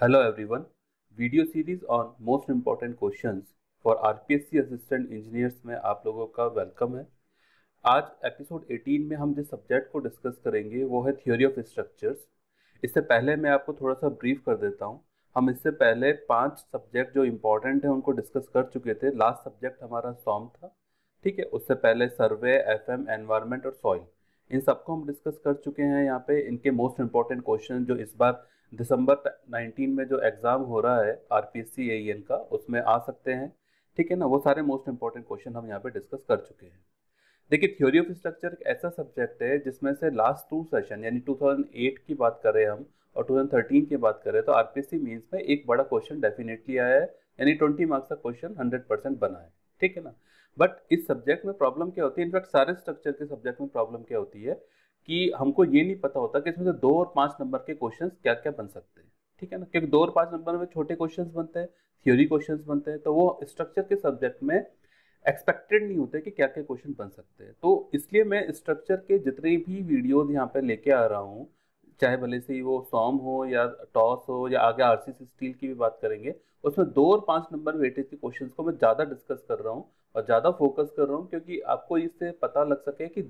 Hello everyone, video series on most important questions for RPSC assistant engineers में आप लोगों का वेलकम है। आज एपिसोड 18 में हम जिस सब्जेक्ट को डिस्कस करेंगे वो है थ्योरी ऑफ स्ट्रक्चर्स। इससे पहले मैं आपको थोड़ा सा ब्रीफ कर देता हूँ। हम इससे पहले 5 सब्जेक्ट जो इम्पोर्टेंट है उनको डिस्कस कर चुके थे। लास्ट सब्जेक्ट हमारा सॉम था, ठीक है। उससे पहले सर्वे, FM, एनवायरमेंट और सॉइल, इन सबको हम डिस्कस कर चुके हैं। यहाँ पे इनके मोस्ट इम्पॉर्टेंट क्वेश्चन जो इस बार दिसंबर 19 में जो एग्ज़ाम हो रहा है आरपीएससी AEN का, उसमें आ सकते हैं, ठीक है ना। वो सारे मोस्ट इम्पॉर्टेंट क्वेश्चन हम यहाँ पे डिस्कस कर चुके हैं। देखिए, थ्योरी ऑफ स्ट्रक्चर एक ऐसा सब्जेक्ट है जिसमें से लास्ट 2 सेशन यानी 2008 की बात करें हम और 2013 की बात करें तो आरपीएससी मेंस में एक बड़ा क्वेश्चन डेफिनेटली आया है, यानी 20 मार्क्स का क्वेश्चन 100% बना है, ठीक है ना। बट इस सब्जेक्ट में प्रॉब्लम क्या होती है, इनफैक्ट सारे स्ट्रक्चर के सब्जेक्ट में प्रॉब्लम क्या होती है कि हमको ये नहीं पता होता कि इसमें से 2 और 5 नंबर के क्वेश्चंस क्या क्या बन सकते हैं, ठीक है ना। क्योंकि 2 और 5 नंबर में छोटे क्वेश्चंस बनते हैं, थ्योरी क्वेश्चंस बनते हैं, तो वो स्ट्रक्चर के सब्जेक्ट में एक्सपेक्टेड नहीं होते कि क्या क्या क्वेश्चन बन सकते हैं। तो इसलिए मैं स्ट्रक्चर के जितने भी वीडियोज यहाँ पर लेके आ रहा हूँ, चाहे भले से वो सॉम हो या टॉस हो या आगे RCC स्टील की भी बात करेंगे, उसमें 2 और 5 नंबर वेटेज के क्वेश्चंस को मैं ज़्यादा डिस्कस कर रहा हूँ और ज़्यादा फोकस कर रहा हूँ, क्योंकि आपको इससे पता लग सके कि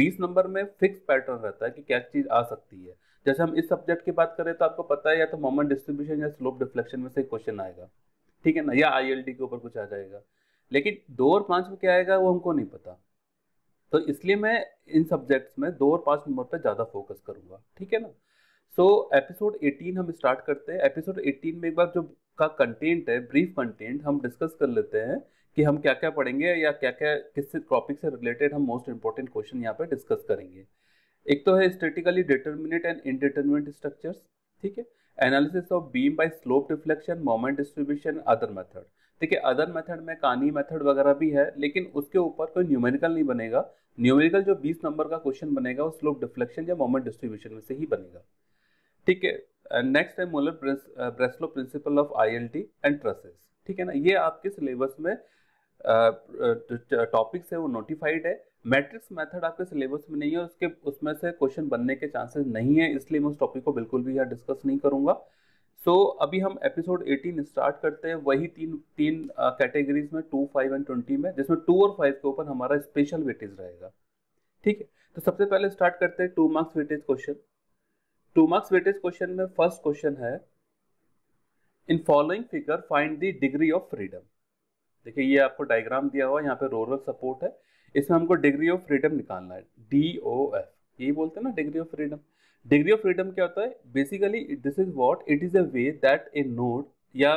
20 नंबर में फिक्स पैटर्न रहता है कि क्या चीज़ आ सकती है। जैसे हम इस सब्जेक्ट की बात करें तो आपको पता है या तो मोमेंट डिस्ट्रीब्यूशन या स्लोप डिफ्लेक्शन में से क्वेश्चन आएगा, ठीक है ना, या ILD के ऊपर कुछ आ जाएगा। लेकिन 2 और 5 में क्या आएगा वो हमको नहीं पता, तो इसलिए मैं इन सब्जेक्ट्स में 2 और 5 नंबर पर ज़्यादा फोकस करूँगा, ठीक है ना। सो एपिसोड 18 हम स्टार्ट करते हैं। एपिसोड 18 में एक बार जो का कंटेंट है, ब्रीफ कंटेंट हम डिस्कस कर लेते हैं कि हम क्या क्या पढ़ेंगे या क्या क्या किस टॉपिक से रिलेटेड हम मोस्ट इंपॉर्टेंट क्वेश्चन यहाँ पर डिस्कस करेंगे। एक तो है statically determinate and indeterminate structures, ठीक है। Analysis of beam by slope deflection, moment distribution, other method, ठीक है। अदर मेथड में कानी मेथड वगैरह भी है, लेकिन उसके ऊपर कोई न्यूमेरिकल नहीं बनेगा। न्यूमेरिकल जो 20 नंबर का क्वेश्चन बनेगा वो स्लोप डिफ्लेक्शन या मोमेंट डिस्ट्रीब्यूशन में से ही बनेगा, ठीक है। नेक्स्ट है Muller Breslau principle of ILD and trusses, ठीक है ना। ये आपके सिलेबस में टॉपिक्स है वो नोटिफाइड है। मैट्रिक्स मेथड आपके सिलेबस में नहीं है, उसके उसमें से क्वेश्चन बनने के चांसेस नहीं है, इसलिए मैं उस टॉपिक को बिल्कुल भी यहाँ डिस्कस नहीं करूँगा। सो अभी हम एपिसोड 18 स्टार्ट करते हैं वही तीन कैटेगरीज में, 2, 5 एंड 20 में, जिसमें 2 और 5 के ऊपर हमारा स्पेशल वेटेज रहेगा, ठीक है। तो सबसे पहले स्टार्ट करते हैं 2 marks weightage question. 2 marks weightage question में फर्स्ट क्वेश्चन है, in following figure find the degree of freedom. देखिए, ये आपको डायग्राम दिया हुआ है, यहाँ पे रूरल सपोर्ट है, इसमें हमको डिग्री ऑफ फ्रीडम निकालना है, DOF, यही बोलते हैं ना degree of freedom. Degree of freedom क्या होता है, basically this is what it is a way that a node या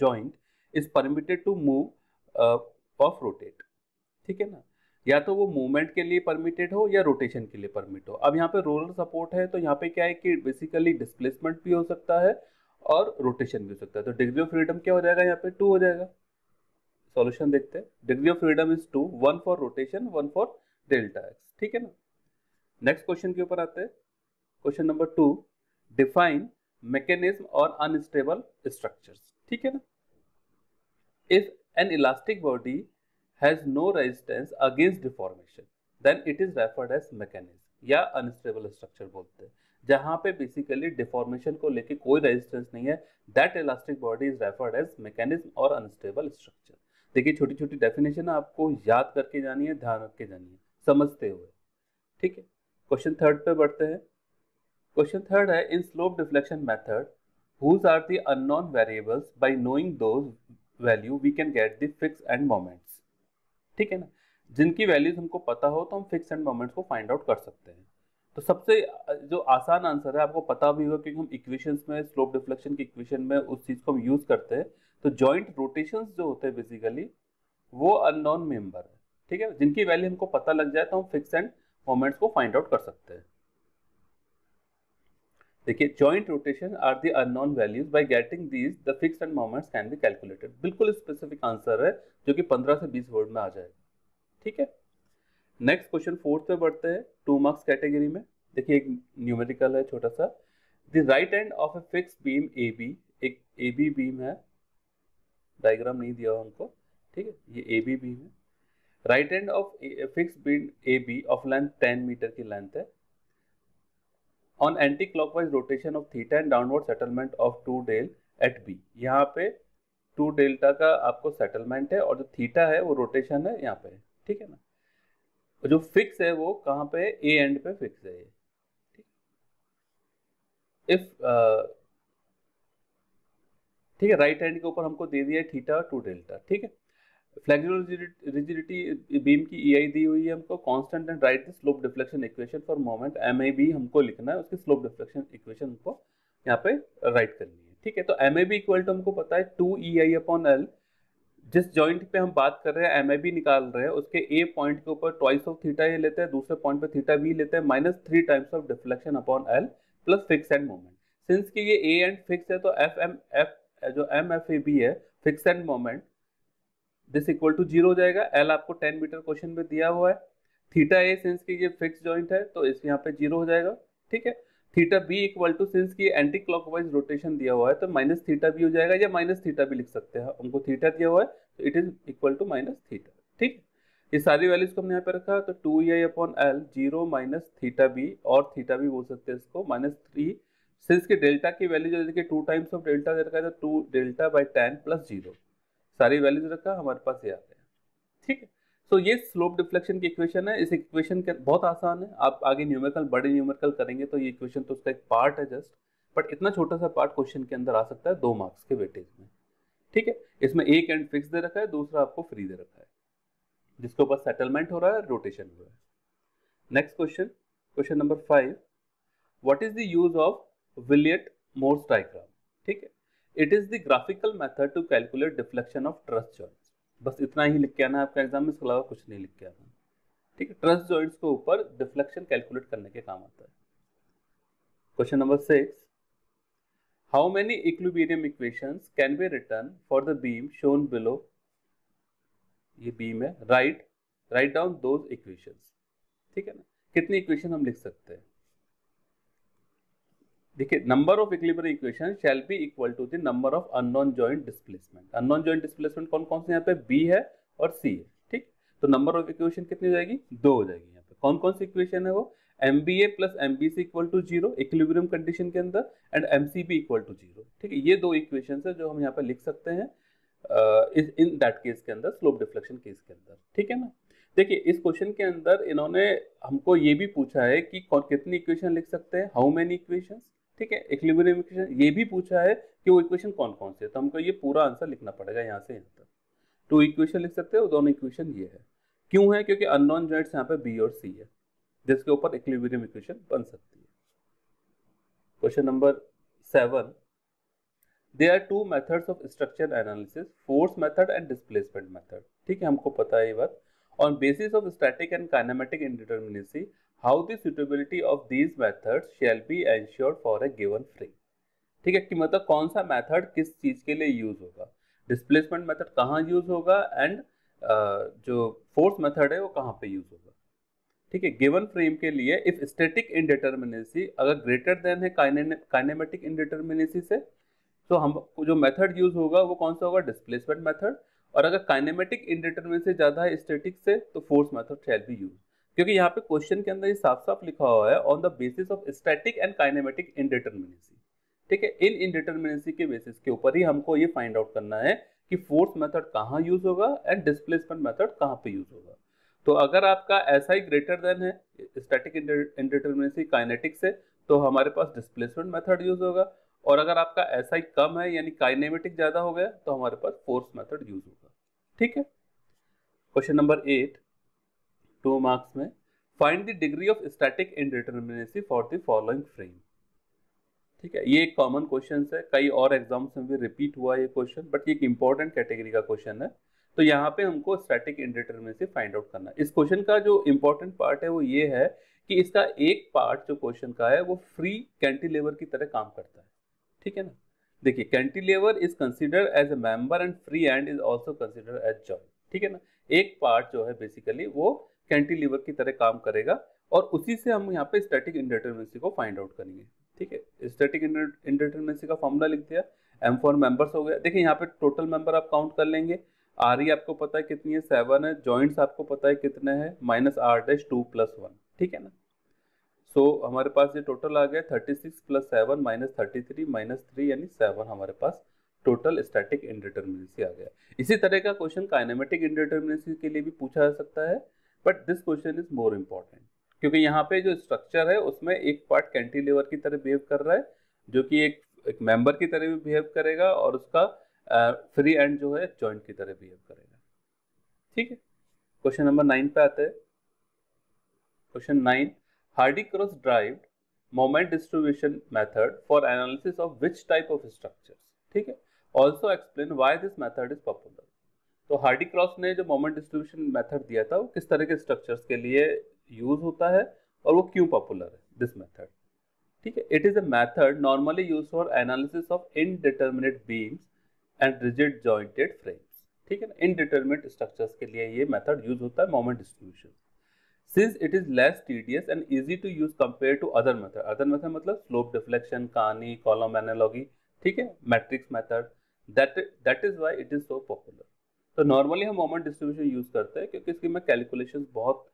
joint is permitted to move of rotate, ठीक है ना। या तो वो मूवमेंट के लिए परमिटेड हो या रोटेशन के लिए परमिट हो। अब यहाँ पे रोलर सपोर्ट है तो यहाँ पे क्या है कि बेसिकली डिस्प्लेसमेंट भी हो सकता है और रोटेशन भी हो सकता है, तो डिग्री ऑफ फ्रीडम क्या हो जाएगा, यहाँ पे 2 हो जाएगा। सॉल्यूशन देखते हैं, degree of freedom is 2, 1 for rotation, 1 for delta x, ठीक है ना। नेक्स्ट क्वेश्चन के ऊपर आते हैं, क्वेश्चन नंबर 2, डिफाइन मैकेनिज्म और अनस्टेबल स्ट्रक्चर्स, ठीक है ना। If an elastic body has no resistance against deformation then it is referred as mechanism या अनस्टेबल स्ट्रक्चर बोलते हैं। जहाँ पे बेसिकली डिफॉर्मेशन को लेके कोई रेजिस्टेंस नहीं है, that elastic body is referred as mechanism और अनस्टेबल स्ट्रक्चर। देखिए, छोटी छोटी डेफिनेशन आपको याद करके जानी है, ध्यान रख के जानी है, समझते हुए, ठीक है। क्वेश्चन थर्ड पे बढ़ते हैं। क्वेश्चन थर्ड है, in slope deflection method whose are the unknown variables, by knowing those value we can get the fix end moments, ठीक है ना। जिनकी वैल्यूज हमको पता हो तो हम फिक्स एंड मोमेंट्स को फाइंड आउट कर सकते हैं। तो सबसे जो आसान आंसर है, आपको पता भी होगा क्योंकि हम इक्वेशंस में, स्लोप डिफ्लेक्शन की इक्वेशन में उस चीज़ को हम यूज़ करते हैं, तो जॉइंट रोटेशंस जो होते हैं बेसिकली वो अननोन मेंबर है, ठीक है। जिनकी वैल्यू हमको पता लग जाए तो हम फिक्स एंड मोमेंट्स को फाइंड आउट कर सकते हैं। देखिए, joint rotation are the unknown values, by getting these the fix end moments can be calculated. बिल्कुल स्पेसिफिक आंसर है जो कि 15 से 20 वर्ड में आ जाएगा, ठीक है। नेक्स्ट क्वेश्चन फोर्थ पे बढ़ते हैं, 2 मार्क्स कैटेगरी में। देखिए, एक न्यूमेरिकल है छोटा सा, the right end of a fix beam AB, एक AB बीम है, डायग्राम नहीं दिया हुआ हमको, ठीक है, ये AB बीम है। Right end of fix beam AB of length 10 metre की लेंथ है। On anti clockwise rotation of theta and downward settlement of 2 del at B. यहाँ पे 2 डेल्टा का आपको सेटलमेंट है और जो थीटा है वो रोटेशन है यहाँ पे, ठीक है ना। जो फिक्स है वो कहाँ पे, ए एंड पे फिक्स है ये। ठीक है, राइट हैंड के ऊपर हमको दे दिया है थीटा और 2 डेल्टा, ठीक है। फ्लेक्सिबल रिजिडिटी बीम की ई आई दी हुई है हमको। Constant and write the slope deflection equation for moment, M A B हमको लिखना है, उसकी स्लोप डिफ्लेक्शन इक्वेशन हमको यहाँ पे राइट करनी है, ठीक है। तो M A B equal to हमको पता है 2EI/L। जिस जॉइंट पे हम बात कर रहे हैं एम ए बी निकाल रहे हैं, उसके ए पॉइंट के ऊपर ट्वाइस ऑफ थीटा ये लेते हैं, दूसरे पॉइंट पे थीटा बी लेते हैं, -3 times of deflection upon L plus fix end moment. Since कि ये ए एंड फिक्स है तो F M F A B है fix end moment, this equal to 0 हो जाएगा। एल आपको 10 मीटर क्वेश्चन में दिया हुआ है। थीटा ए सिंस कि ये फिक्स जॉइंट है तो इस यहाँ पे 0 हो जाएगा, ठीक है। Theta B equal to, since कि एंटी क्लॉकवाइज रोटेशन दिया हुआ है तो -θB हो जाएगा, या -θ भी लिख सकते हैं। हमको थीटा दिया हुआ है तो इट इज इक्वल टू -θ, ठीक है। ये सारी वैल्यूज को हमने यहाँ पे रखा तो 2EI/L 0 -θB और थीटा भी बोल सकते हैं इसको -3, सिंस कि डेल्टा की वैल्यू जो देखिए 2 टाइम्स ऑफ डेल्टा दे रखा है तो 2 डेल्टा/10 + 0, सारी वैल्यूज रखा हमारे पास ये आ गया, ठीक है। सो ये स्लोप डिफ्लेक्शन की इक्वेशन है। इस इक्वेशन के बहुत आसान है, आप आगे न्यूमेरिकल बड़े न्यूमेरिकल करेंगे तो ये इक्वेशन तो उसका एक पार्ट है जस्ट, बट इतना छोटा सा पार्ट क्वेश्चन के अंदर आ सकता है 2 मार्क्स के वेटेज में, ठीक है। इसमें एक एंड फिक्स दे रखा है, दूसरा आपको फ्री दे रखा है, जिसके ऊपर सेटलमेंट हो रहा है, रोटेशन हो रहा है। Next question, question number 5, what is the use of Williot Mohr diagram, ठीक है। It is the graphical method to calculate deflection of truss joints. बस इतना ही लिख के आना है आपका एग्जाम में, इसके अलावा कुछ नहीं लिख के आना, ठीक है। ट्रस जॉइंट्स के ऊपर डिफ्लेक्शन कैलकुलेट करने के काम आता है। Question number 6, how many equilibrium equations can be written for the beam shown below, ये बीम है, राइट डाउन दोज इक्वेशंस, ठीक है ना। कितनी इक्वेशन हम लिख सकते हैं, देखिए, number of equilibrium equation shall be equal to the number of unknown joint displacement. Unknown joint displacement कौन कौन से, यहाँ पे बी है और सी है, ठीक। तो नंबर ऑफ इक्वेशन कितनी हो जाएगी, 2 हो जाएगी। यहाँ पे कौन कौन सी इक्वेशन है वो, MBA + MBC = 0 इक्विलिब्रियम कंडीशन के अंदर, एंड MCB = 0, ठीक है। ये 2 इक्वेशन है जो हम यहाँ पे लिख सकते हैं इन दैट केस के अंदर, स्लोप डिफ्लेक्शन केस के अंदर, ठीक है ना। देखिए, इस क्वेश्चन के अंदर इन्होंने हमको ये भी पूछा है कि कितनी इक्वेशन लिख सकते हैं, हाउ मेनी इक्वेशंस, ठीक है, इक्विलिब्रियम इक्वेशन। ये भी पूछा है कि वो इक्वेशन कौन कौन से है, तो हमको ये पूरा आंसर लिखना पड़ेगा यहाँ से यहाँ तक। 2 इक्वेशन लिख सकते हैं, दोनों इक्वेशन ये है, क्यों है, क्योंकि अननोन जॉइंट्स यहाँ पे बी और सी है, जिसके ऊपर इक्विलिब्रियम इक्वेशन बन सकती है। Question number 7, there are 2 methods of structure analysis, force method and displacement method, ठीक है। हमको पता है ये बात। On basis of static and kinematic indeterminacy, how the suitability of these methods shall be ensured for a given frame, ठीक है। कि मतलब कौन सा मेथड किस चीज़ के लिए यूज होगा, डिस्प्लेसमेंट मेथड कहाँ यूज होगा एंड जो फोर्स मेथड है वो कहाँ पे यूज होगा, ठीक है। गिवन फ्रेम के लिए इफ स्टैटिक इनडिटर्मिनेसी अगर ग्रेटर देन है काइनेमेटिक इनडिटर्मिनेसी से, तो हम जो मेथड यूज होगा वो कौन सा होगा, डिस्प्लेसमेंट मेथड। और अगर काइनेमेटिक इनडिटरमिनेट से ज़्यादा है स्टैटिक से तो force method shall be use, क्योंकि यहाँ पे क्वेश्चन के अंदर ये साफ साफ लिखा हुआ है on the basis of static and kinematic indeterminacy, ठीक है। इन इनडिटरमिनेसी के बेसिस के ऊपर ही हमको ये फाइंड आउट करना है कि फोर्स मेथड कहाँ यूज होगा एंड डिस्प्लेसमेंट मेथड कहाँ पे यूज होगा। तो अगर आपका ऐसा ही ग्रेटर देन है स्टैटिक इनडिटरमिनेसी काइनेटिक से, तो हमारे पास डिस्प्लेसमेंट मेथड यूज होगा। और अगर आपका ऐसा ही कम है यानी काइनेमेटिक ज़्यादा हो गया तो हमारे पास फोर्स मेथड यूज होगा, ठीक है। क्वेश्चन नंबर 8, 2 मार्क्स में, find the degree of static indeterminacy for the following frame, ठीक है। ये एक कॉमन क्वेश्चन है, कई और एग्जाम्स में भी रिपीट हुआ ये क्वेश्चन, बट ये एक इंपॉर्टेंट कैटेगरी का क्वेश्चन है। तो यहाँ पे हमको स्टैटिक इनडिटरमिनेसी फाइंड आउट करना है। इस क्वेश्चन का जो इम्पोर्टेंट पार्ट है वो ये है कि इसका एक पार्ट जो क्वेश्चन का है वो फ्री कैंटिलीवर की तरह काम करता है, ठीक है ना। देखिए, cantilever is considered as a member and free end is also considered as joint, ठीक है ना। एक पार्ट जो है बेसिकली वो कैंटिलीवर की तरह काम करेगा और उसी से हम यहाँ पे स्टैटिक इनडिटरमिनेसी को फाइंड आउट करेंगे, ठीक है। स्टैटिक इनडिटरमिनेसी का फॉर्मूला लिख दिया, M4 मेंबर्स हो गया। देखिए, यहाँ पे टोटल मेंबर आप काउंट कर लेंगे, आर ई आपको पता है कितनी है, 7 है, जॉइंट्स आपको पता है कितने हैं, -R'2 + 1, ठीक है ना। सो हमारे पास ये टोटल आ गया 36 प्लस 7 माइनस 33 माइनस 3 यानी 7 हमारे पास टोटल स्टैटिक इनडिटर्मिनेसी आ गया। इसी तरह का क्वेश्चन काइनेमेटिक इनडिटर्मिनेसी के लिए भी पूछा जा सकता है, but this question is more important क्योंकि यहाँ पे जो स्ट्रक्चर है उसमें एक पार्ट कैंटिलीवर की तरह बिहेव कर रहा है जो कि एक मेंबर की तरह भी बिहेव करेगा और उसका फ्री एंड जो है जॉइंट की तरह बिहेव करेगा। ठीक है, क्वेश्चन नंबर 9 पे आते हैं। Question 9, Hardy Cross drive moment distribution method for analysis of which type of structures. ठीक है, also explain why this method is popular. तो हार्डी क्रॉस ने जो मोमेंट डिस्ट्रीब्यूशन मेथड दिया था वो किस तरह के स्ट्रक्चर्स के लिए यूज होता है और वो क्यों पॉपुलर है दिस मेथड। ठीक है, it is a method normally use for analysis of indeterminate beams and rigid jointed frames. ठीक है ना, इनडिटर्मिनेट स्ट्रक्चर्स के लिए ये मेथड यूज होता है moment distribution. Since it is less tedious and easy to use compare to other method. Other method मतलब slope deflection, Kani, column analogy, ठीक है, matrix method, that is why it is so popular. तो normally हम moment distribution use करते हैं क्योंकि इसकी में कैलकुलेशन बहुत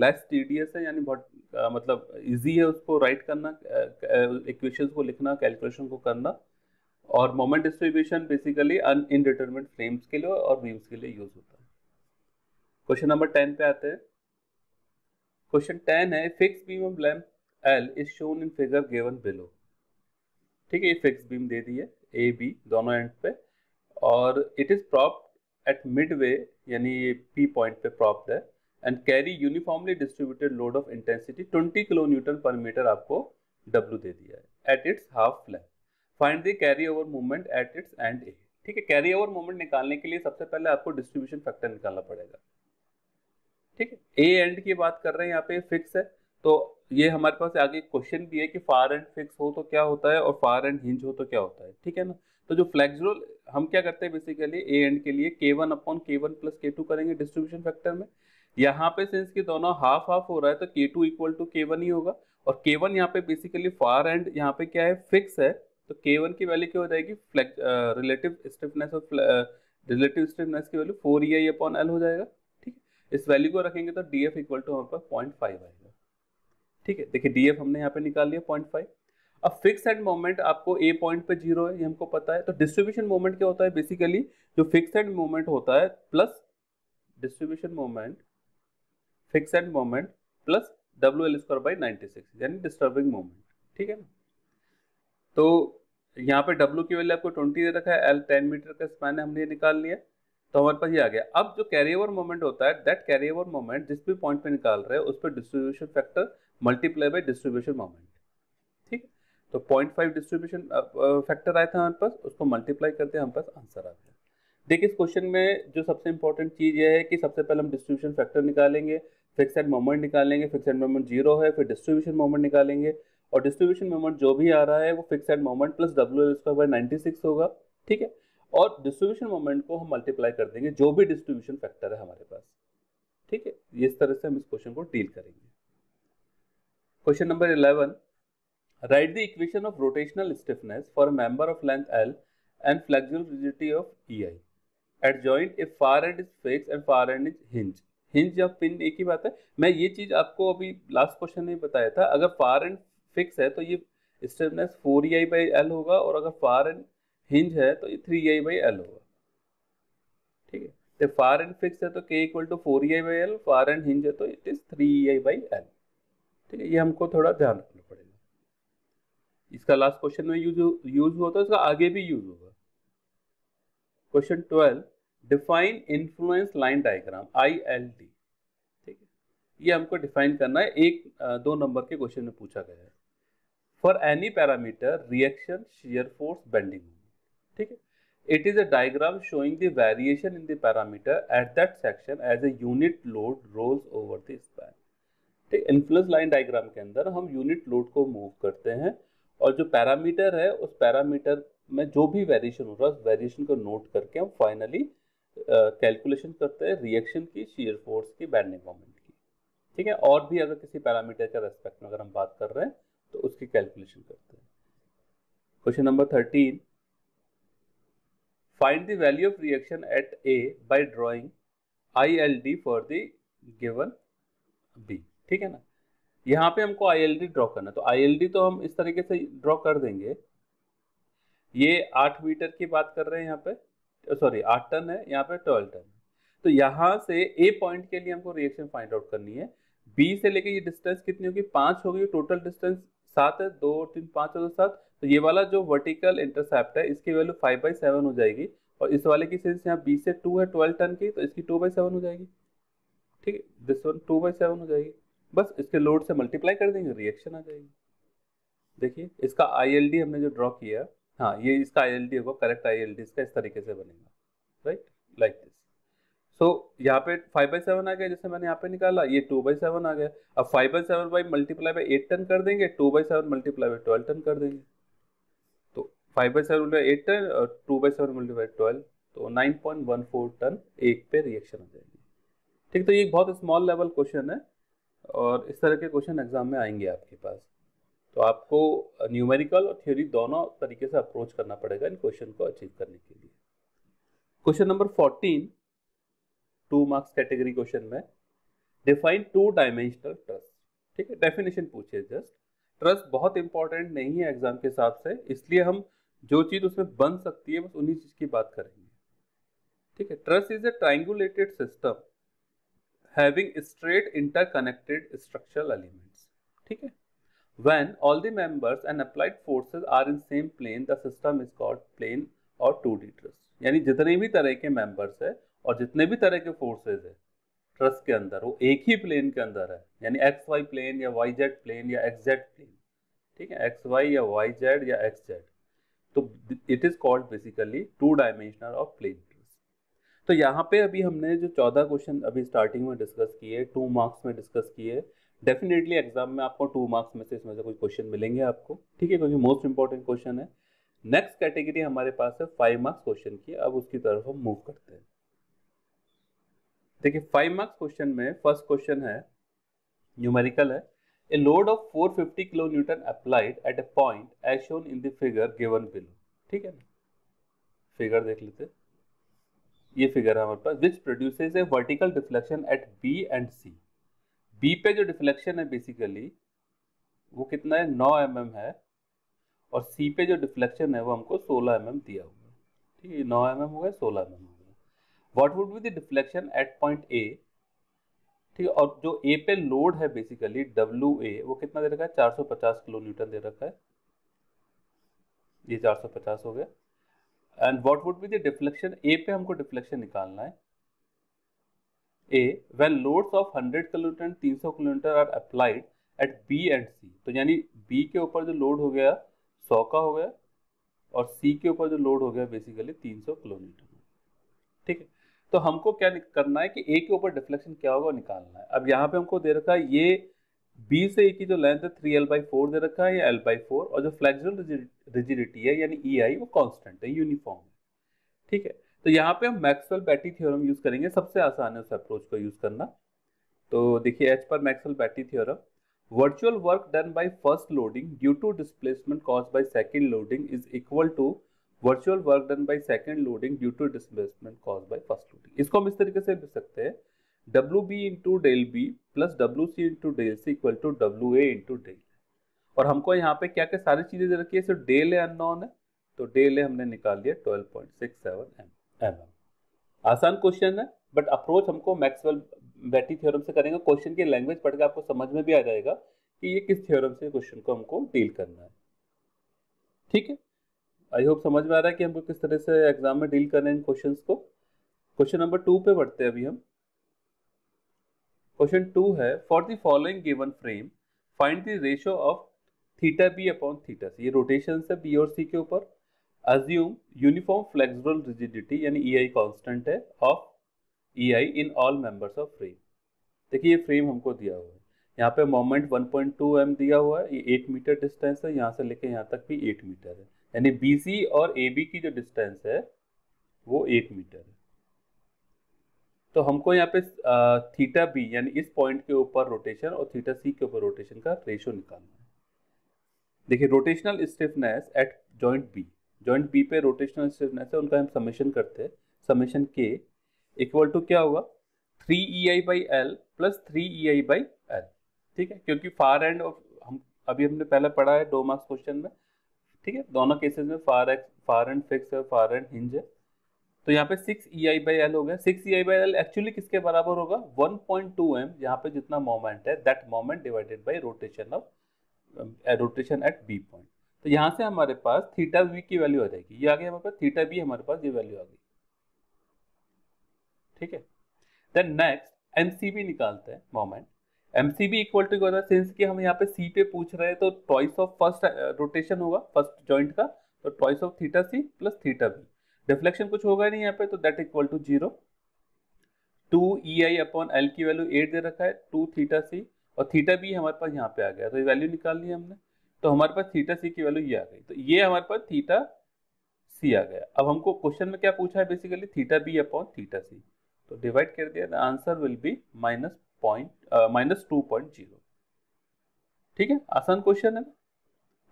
लेस टीडियस है, यानी बहुत मतलब ईजी है उसको राइट करना, इक्वेशन को लिखना, कैलकुलेशन को करना। और moment distribution basically indeterminate frames के लिए और बीम्स के लिए यूज होता है। क्वेश्चन नंबर 10 पे आते हैं। क्वेश्चन 10 है, fix beam of lamp L is shown in figure given below. ठीक है, ये फिक्स बीम दे दी है ए बी दोनों एंड पे और it is propped at mid way यानी ये पी पॉइंट पे प्रॉप्ड है and carry uniformly distributed load of intensity 20 kilonewton per metre आपको डब्ल्यू दे दिया है at its half length. Find the carry over movement at its end A. ठीक है, कैरी ओवर मूवमेंट निकालने के लिए सबसे पहले आपको डिस्ट्रीब्यूशन फैक्टर निकालना पड़ेगा। ठीक है, ए एंड की बात कर रहे हैं, यहाँ पे फिक्स है तो ये हमारे पास आगे क्वेश्चन भी है कि फार एंड फिक्स हो तो क्या होता है और फार एंड हिंज हो तो क्या होता है। ठीक है ना, तो जो फ्लेक्स रोल हम क्या करते हैं बेसिकली ए एंड के लिए K1 upon K1 plus K2 करेंगे डिस्ट्रीब्यूशन फैक्टर में। यहाँ पे सिंस कि दोनों हाफ हाफ हो रहा है तो K2 इक्वल टू K1 ही होगा और K1 यहाँ पे बेसिकली फार एंड यहाँ पे क्या है फिक्स है तो K1 की वैल्यू क्या हो जाएगी रिलेटिव स्टिफनेस और रिलेटिव स्टिफनेस की वैल्यू 4EI अपॉन L हो जाएगा। ठीक है, इस वैल्यू को रखेंगे तो DF इक्वल टू हमारे पास 0.5 आएगा। ठीक है, देखिए DF हमने यहाँ पे निकाल लिया 0.5। अब फिक्स एंड मोमेंट आपको A पॉइंट पे 0 है ये हमको पता है, तो डिस्ट्रीब्यूशन मोमेंट क्या होता है बेसिकली जो फिक्स एंड मोमेंट होता है plus distribution moment fix end moment plus WL2/96 यानी डिस्टर्बिंग मोमेंट। ठीक है ना, तो यहाँ पे W की वैल्यू आपको 20 दे रखा है, L 10 मीटर का स्पैन है हमने ये निकाल लिया तो हमारे पास ये आ गया। अब जो कैरी ओवर मोमेंट होता है दैट कैरी ओवर मोमेंट जिस भी पॉइंट पे निकाल रहे हैं उस पर distribution factor multiply by distribution moment. ठीक, तो 0.5 डिस्ट्रीब्यूशन फैक्टर आया था हमारे पास, उसको मल्टीप्लाई करते हैं हमारे पास आंसर आ गया। देखिए इस क्वेश्चन में जो सबसे इंपॉर्टेंट चीज़ यह है कि सबसे पहले हम डिस्ट्रीब्यूशन फैक्टर निकालेंगे, फिक्स एंड मोमेंट निकालेंगे, फिक्स एंड मोमेंट 0 है, फिर डिस्ट्रीब्यूशन मोमेंट निकालेंगे और डिस्ट्रीब्यूशन मोमेंट जो भी आ रहा है वो fix end moment plus WL2/96 होगा। ठीक है, और डिस्ट्रीब्यूशन मोमेंट को हम मल्टीप्लाई कर देंगे जो भी डिस्ट्रीब्यूशन फैक्टर है हमारे पास। ठीक है, इस तरह से हम इस क्वेश्चन को डील करेंगे। Question number 11, write the equation of rotational stiffness for member of length L and flexural rigidity of EI at joint if far end is fix and far end is hinge. Hinge या pin एक ही बात है, मैं ये चीज आपको अभी लास्ट क्वेश्चन में बताया था। अगर फार एंड फिक्स है तो ये स्टिफनेस 4EI/L होगा और अगर फार एंड हिंज है तो ये 3EI/L होगा। ठीक है, तो फार एंड फिक्स है तो K = 4EI/L, फार एंड हिंज है तो इट इज 3EI/L। ठीक है, ये हमको थोड़ा ध्यान रखना पड़ेगा। इसका लास्ट क्वेश्चन में यूज हुआ था, इसका आगे भी यूज होगा। Question 12, define influence line diagram ILD। ठीक है, ये हमको डिफाइन करना है, 1-2 नंबर के क्वेश्चन में पूछा गया है। For any parameter reaction shear force bending. ठीक है, it is a diagram showing the variation in the parameter at that section as a unit load rolls over the span. ठीक, इन्फ्लुएंस लाइन डायग्राम के अंदर हम unit load को move करते हैं और जो पैरामीटर है उस पैरामीटर में जो भी वेरिएशन हो रहा है उस वेरिएशन को नोट करके हम फाइनली कैलकुलेशन करते हैं रिएक्शन की, शीयर फोर्स की, बेंडिंग मोमेंट की। ठीक है, और भी अगर किसी पैरामीटर के रेस्पेक्ट में अगर हम बात कर रहे हैं तो उसकी कैलकुलेशन करते हैं। Question number 13, find the value of reaction at A by drawing ILD for the given B। ठीक है ना, यहाँ पे हमको आईएलडी ड्रॉ करना, तो आईएलडी तो हम इस तरीके से ड्रॉ कर देंगे। ये 8 मीटर की बात कर रहे हैं यहाँ पे, सॉरी 8 टन है, यहाँ पे 12 टन। तो यहाँ से ए पॉइंट के लिए हमको रिएक्शन फाइंड आउट करनी है। बी से लेके ये डिस्टेंस कितनी होगी, 5 होगी। टोटल डिस्टेंस 7 है, 2 3 5 और 7। तो ये वाला जो वर्टिकल इंटरसेप्ट है इसकी वैल्यू 5/7 हो जाएगी, और इस वाले की सिंस यहाँ बी से 2 है 12 टन की, तो इसकी 2/7 हो जाएगी। ठीक है, दिस वन 2/7 हो जाएगी। बस इसके लोड से मल्टीप्लाई कर देंगे, रिएक्शन आ जाएगी। देखिए इसका आईएलडी हमने जो ड्रॉ किया, हाँ ये इसका आईएलडी होगा, करेक्ट आईएलडी इसका इस तरीके से बनेगा, राइट लाइक दिस। सो यहाँ पे 5/7 आ गया जैसे मैंने यहाँ पे निकाला, ये 2/7 आ गया। अब 5/7 बाई मल्टीप्लाई बाई 8 टन कर देंगे, 2/7 मल्टीप्लाई बाई 12 टन कर देंगे। तो 5/7 मल्टीप्लाई 8 टन और 2/7 मल्टीप्लाई 12, तो 9.14 टन एक पे रिएक्शन आ जाएगी। ठीक, तो ये बहुत स्मॉल लेवल क्वेश्चन है और इस तरह के क्वेश्चन एग्जाम में आएंगे आपके पास। तो आपको न्यूमेरिकल और थ्योरी दोनों तरीके से अप्रोच करना पड़ेगा इन क्वेश्चन को अचीव करने के लिए। Question number 14 2 marks category question में, डिफाइन 2 डायमेंशनल ट्रस। ठीक है, डेफिनेशन पूछे जस्ट। ट्रस बहुत इंपॉर्टेंट नहीं है एग्जाम के हिसाब से, इसलिए हम जो चीज़ उसमें बन सकती है बस उन्हीं चीज़ की बात करेंगे। ठीक है, truss is a triangulated system having straight interconnected structural elements. ठीक है, when all the members and applied forces are in same plane, the system is called plane or 2D truss. यानी जितने भी तरह के members है और जितने भी तरह के forces है truss के अंदर, वो एक ही plane के अंदर है, यानी XY plane या YZ plane या XZ plane. ठीक है, XY या YZ या XZ, तो it is called basically 2 dimensional or plane. तो यहाँ पे अभी हमने जो 14 क्वेश्चन अभी स्टार्टिंग में डिस्कस किए, 2 मार्क्स में डिस्कस किए। डेफिनेटली एग्जाम में आपको 2 मार्क्स में से इसमें से कुछ क्वेश्चन मिलेंगे आपको, ठीक है, क्योंकि मोस्ट इंपॉर्टेंट क्वेश्चन है। नेक्स्ट कैटेगरी हमारे पास है 5 मार्क्स क्वेश्चन की, अब उसकी तरफ हम मूव करते हैं। देखिए 5 मार्क्स क्वेश्चन में फर्स्ट क्वेश्चन है, न्यूमेरिकल है। A load of 450 kilo newton applied at a point as shown in the figure given below. ठीक है ना, फिगर देख लेते हैं। ये फिगर है हमारे पास, which produces a vertical deflection at B and C. B पे जो डिफ्लेक्शन है बेसिकली वो कितना है, 9 mm है, और सी पे जो डिफ्लेक्शन है वो हमको 16 mm दिया हुआ है। ठीक है, 9 mm हो गया, 16 mm हो गया। What would be the deflection at point A. ठीक है, और जो ए पे लोड है बेसिकली WA, वो कितना दे रखा है, 450 किलो न्यूटन दे रखा है, ये 450 हो गया। And what would be the deflection, A पे हमको डिफ्लेक्शन निकालना है। A when loads of 100 kilonewton 300 kilonewton are applied at B and C. तो यानी बी के ऊपर जो लोड हो गया 100 का हो गया, और सी के ऊपर जो लोड हो गया बेसिकली 300 किलोन्यूटन। ठीक है, तो हमको क्या करना है कि ए के ऊपर डिफ्लेक्शन क्या होगा निकालना है। अब यहाँ पे हमको दे रखा है, ये बी से ए की जो लेंथ है 3L/4 दे रखा है या L/4, और जो फ्लेक्सुरल रिजिडिटी है यानी EI वो कांस्टेंट है, यूनिफॉर्म है। ठीक है, तो यहाँ पे हम मैक्सवेल बैटी थ्योरम यूज करेंगे, सबसे आसान है उस अप्रोच को यूज करना। तो देखिए H पर Maxwell Betti theorem, virtual work done by first loading due to displacement cause by second loading is equal to virtual work done by second loading due to displacement cause by first loading. इसको हम इस तरीके से लिख सकते हैं, WB × del B plus WC × del C equal to WA × del। और हमको यहाँ पे क्या क्या सारी चीज़ें दे रखी है, सिर्फ डेल ए अननोन है, तो डेल ए हमने निकाल लिया 12.67 mm। आसान क्वेश्चन है, बट अप्रोच हमको मैक्सवेल बैटी थ्योरम से करेंगे। क्वेश्चन की लैंग्वेज पढ़कर आपको समझ में भी आ जाएगा कि ये किस थ्योरम से क्वेश्चन को हमको डील करना है। ठीक है, आई होप समझ में आ रहा है कि हमको किस तरह से एग्जाम में डील करना है इन क्वेश्चन को। क्वेश्चन नंबर 2 पे बढ़ते हैं अभी हम। क्वेश्चन 2 है, for the following given frame find the ratio of θB/θC। ये रोटेशन है बी और सी के ऊपर। अज्यूम यूनिफॉर्म फ्लेक्सुरल रिजिडिटी यानी EI कांस्टेंट है of EI in all members of frame. देखिए ये फ्रेम हमको दिया हुआ है, यहाँ पे मोमेंट 1.2 एम दिया हुआ है, ये 8 मीटर डिस्टेंस है, यहाँ से लेके यहाँ तक भी 8 मीटर है, यानी BC और AB की जो डिस्टेंस है वो 8 मीटर है। तो हमको यहाँ पे θB यानी इस पॉइंट के ऊपर रोटेशन और θC के ऊपर रोटेशन का रेशियो निकालना है। देखिए rotational stiffness at joint B पे रोटेशनल स्टिफनेस है, उनका हम समेशन करते हैं, समेशन K इक्वल टू क्या होगा, 3EI/L प्लस 3EI/L। ठीक है, क्योंकि फार एंड और हमने पहले पढ़ा है 2 मार्क्स क्वेश्चन में, ठीक है, दोनों केसेस में फार एंड फिक्स है, फार एंड हिंज है। तो यहाँ पे 6EI/L हो गया। 6EI/L एक्चुअली किसके बराबर होगा? 1.2 m, यहाँ पे जितना मोमेंट है that moment divided by rotation at B point. तो यहाँ से हमारे पास थीटा बी की वैल्यू आ जाएगी, ये आ गई हमारे पास थीटा बी, हमारे पास ये वैल्यू आ गई, ठीक है। देन नेक्स्ट MCB निकालते हैं, मोमेंट MCB इक्वल टू होता है, सिंस कि हम यहाँ पे C पे पूछ रहे हैं तो ट्वाइस ऑफ फर्स्ट रोटेशन होगा फर्स्ट जॉइंट का, तो twice of theta C plus theta B। Deflection कुछ होगा नहीं यहाँ पे, तो दैट इक्वल टू 0। 2EI/L की वैल्यू 8 दे रखा है, 2 थीटा C और थीटा B हमारे पास यहाँ पे आ गया, तो ये वैल्यू निकाल ली हमने, तो हमारे पास थीटा C की वैल्यू ये आ गई, तो ये हमारे पास थीटा C आ गया। अब हमको क्वेश्चन में क्या पूछा है बेसिकली? थीटा B/थीटा C, तो डिवाइड कर दिया, आंसर विल बी -2.0, ठीक है, आसान क्वेश्चन है।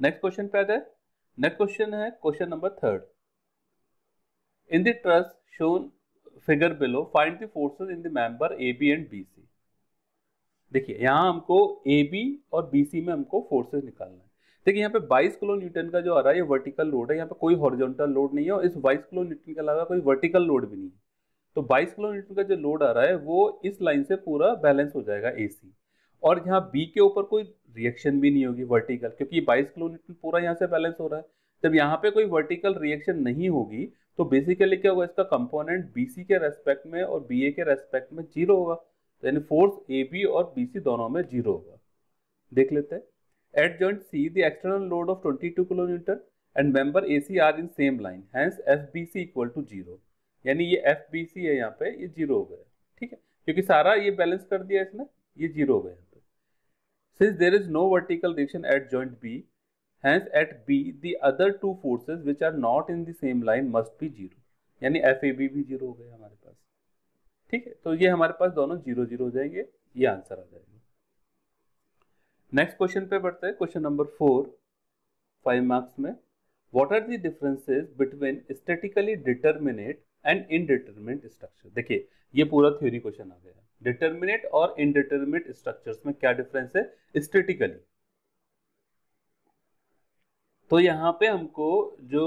नेक्स्ट क्वेश्चन पे आता है, नेक्स्ट क्वेश्चन है question number 3। In the truss shown figure below find the forces in the member AB and BC। देखिए यहाँ हमको AB और BC में हमको फोर्सेस निकालना है। देखिए यहाँ पे 22 किलो न्यूटन का जो आ रहा है ये वर्टिकल लोड है, यहाँ पे कोई हॉरिजॉन्टल लोड नहीं है और इस 22 किलो न्यूटन के अलावा कोई वर्टिकल लोड भी नहीं है। तो 22 किलो न्यूटन का जो लोड आ रहा है वो इस लाइन से पूरा बैलेंस हो जाएगा AC, और यहाँ B के ऊपर कोई रिएक्शन भी नहीं होगी वर्टिकल, क्योंकि 22 किलो न्यूटन पूरा यहाँ से बैलेंस हो रहा है। जब यहाँ पे कोई वर्टिकल रिएक्शन नहीं होगी तो बेसिकली क्या होगा, इसका कंपोनेंट BC के रेस्पेक्ट में और BA के रेस्पेक्ट में 0 होगा, तो यानी फोर्स AB और BC दोनों में 0 होगा। देख लेते हैं, at joint C the external load of 22 kilo newton and member AC are in same line, hence FBC equal to 0, यानी ये FBC है यहाँ पे, ये 0 हो गया, ठीक है, क्योंकि सारा ये बैलेंस कर दिया इसने, ये 0 हो गया यहाँ पे। Since there is no vertical reaction at joint B, hence at B the other two forces which are not in the same line must be 0, यानी FAB भी 0 हो गया हमारे पास, ठीक है। तो ये हमारे पास दोनों 0 0 हो जाएंगे, ये आंसर आ जाएगा। नेक्स्ट क्वेश्चन पे बढ़ते हैं, क्वेश्चन नंबर 4 5 मार्क्स में। What are the differences between statically determinate and indeterminate structure. देखिए ये पूरा थ्योरी क्वेश्चन आ गया, डिटर्मिनेट और इनडिटर्मिनेट स्ट्रक्चर्स में क्या डिफरेंस है स्टैटिकली। तो यहाँ पे हमको जो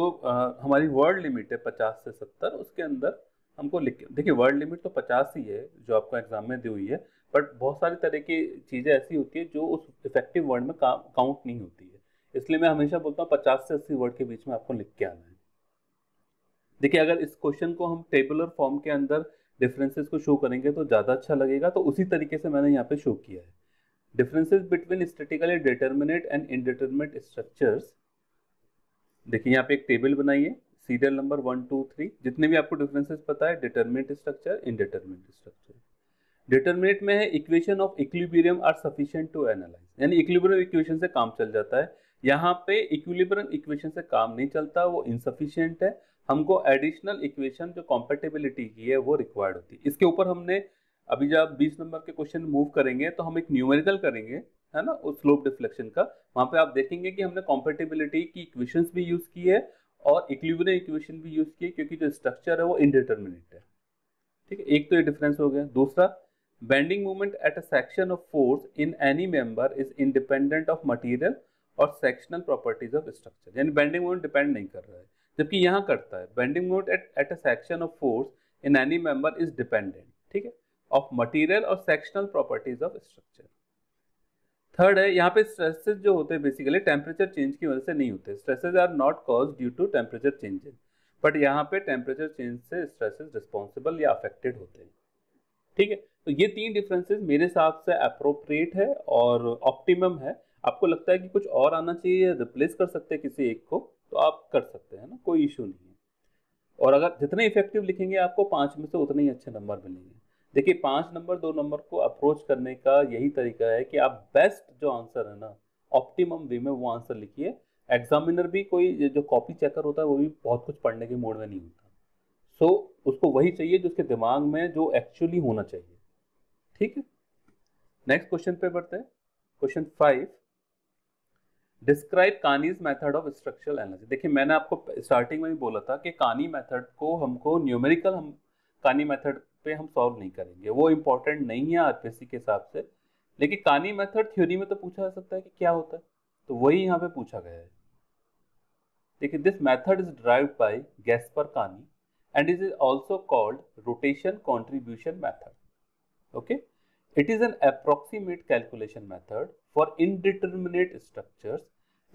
हमारी वर्ड लिमिट है 50 से 70, उसके अंदर हमको लिख, देखिए वर्ड लिमिट तो 50 ही है जो आपको एग्जाम में दी हुई है, बट बहुत सारी तरह की चीज़ें ऐसी होती है जो उस इफेक्टिव वर्ड में काउंट नहीं होती है, इसलिए मैं हमेशा बोलता हूँ 50 से 80 वर्ड के बीच में आपको लिख के आना है। देखिए अगर इस क्वेश्चन को हम टेबुलर फॉर्म के अंदर डिफरेंसेस को शो करेंगे तो ज़्यादा अच्छा लगेगा, तो उसी तरीके से मैंने यहाँ पे शो किया है। Differences between statically determinate and indeterminate structures, देखिए यहाँ पे एक टेबल बनाइए, सीरियल नंबर 1 2 3, जितने भी आपको डिफरेंसेस पता है, determinate structure indeterminate structure. Determinate में है equation of equilibrium are sufficient to analyse, यानी इक्विलिब्रियम इक्वेशन से काम चल जाता है, यहाँ पे इक्विलिब्रियम इक्वेशन से काम नहीं चलता, वो इनसफिशिएंट है, हमको एडिशनल इक्वेशन जो कॉम्पेटेबिलिटी की है वो रिक्वायर्ड होती है। इसके ऊपर हमने अभी जब 20 नंबर के क्वेश्चन मूव करेंगे तो हम एक न्यूमेरिकल करेंगे, है ना, उस स्लोप डिफ्लेक्शन का, वहाँ पे आप देखेंगे कि हमने कॉम्पेटेबिलिटी की इक्वेशंस भी यूज़ की है और इक्विलिब्रियम इक्वेशन भी यूज़ की है, क्योंकि जो स्ट्रक्चर है वो इनडिटर्मिनेट है, ठीक है। एक तो ये डिफरेंस हो गया। दूसरा, bending movement at a section of force in any member is independent of material और सेक्शनल प्रॉपर्टीज ऑफ स्ट्रक्चर, यानी बेंडिंग मूवमेंट डिपेंड नहीं कर रहा है, जबकि यहाँ करता है। Bending mode at a section of force in any member is dependent, ठीक है, ऑफ मटेरियल और sectional properties of structure. Third है, यहाँ पे स्ट्रेसेस जो होते हैं बेसिकली टेम्परेचर चेंज की वजह से नहीं होते, stresses are not cause due to temperature changes, but यहाँ पे टेम्परेचर चेंज से स्ट्रेसेस रिस्पॉन्सिबल या अफेक्टेड होते हैं, ठीक है। तो ये 3 डिफरेंसेस मेरे हिसाब से अप्रोप्रिएट है और ऑप्टिमम है। आपको लगता है कि कुछ और आना चाहिए, रिप्लेस कर सकते हैं किसी एक को, तो आप कर सकते हैं ना, कोई इशू नहीं है। और अगर जितने इफेक्टिव लिखेंगे आपको 5 में से उतने ही अच्छे नंबर मिलेंगे। देखिए 5 नंबर 2 नंबर को अप्रोच करने का यही तरीका है कि आप बेस्ट जो आंसर है ना, ऑप्टिमम वे में वो आंसर लिखिए। एग्जामिनर भी, कोई जो कॉपी चेकर होता है वो भी बहुत कुछ पढ़ने के मूड में नहीं होता, सो उसको वही चाहिए जो उसके दिमाग में जो एक्चुअली होना चाहिए, ठीक है। नेक्स्ट क्वेश्चन पे बढ़ते हैं, question 5 describe Kani's method of structural analysis. देखिए मैंने आपको स्टार्टिंग में ही बोला था कि कानी मेथड को हमको न्यूमेरिकल, हम कानी मेथड पे हम सॉल्व नहीं करेंगे, वो इम्पॉर्टेंट नहीं है आरपीएससी के हिसाब से। लेकिन कानी मेथड थ्योरी में तो पूछा जा सकता है कि क्या होता है, तो वही यहाँ पे पूछा गया है। देखिए, this method is derived by Gaspar Kani and it is also called rotation contribution method. Okay, it is an approximate calculation method for indeterminate structures,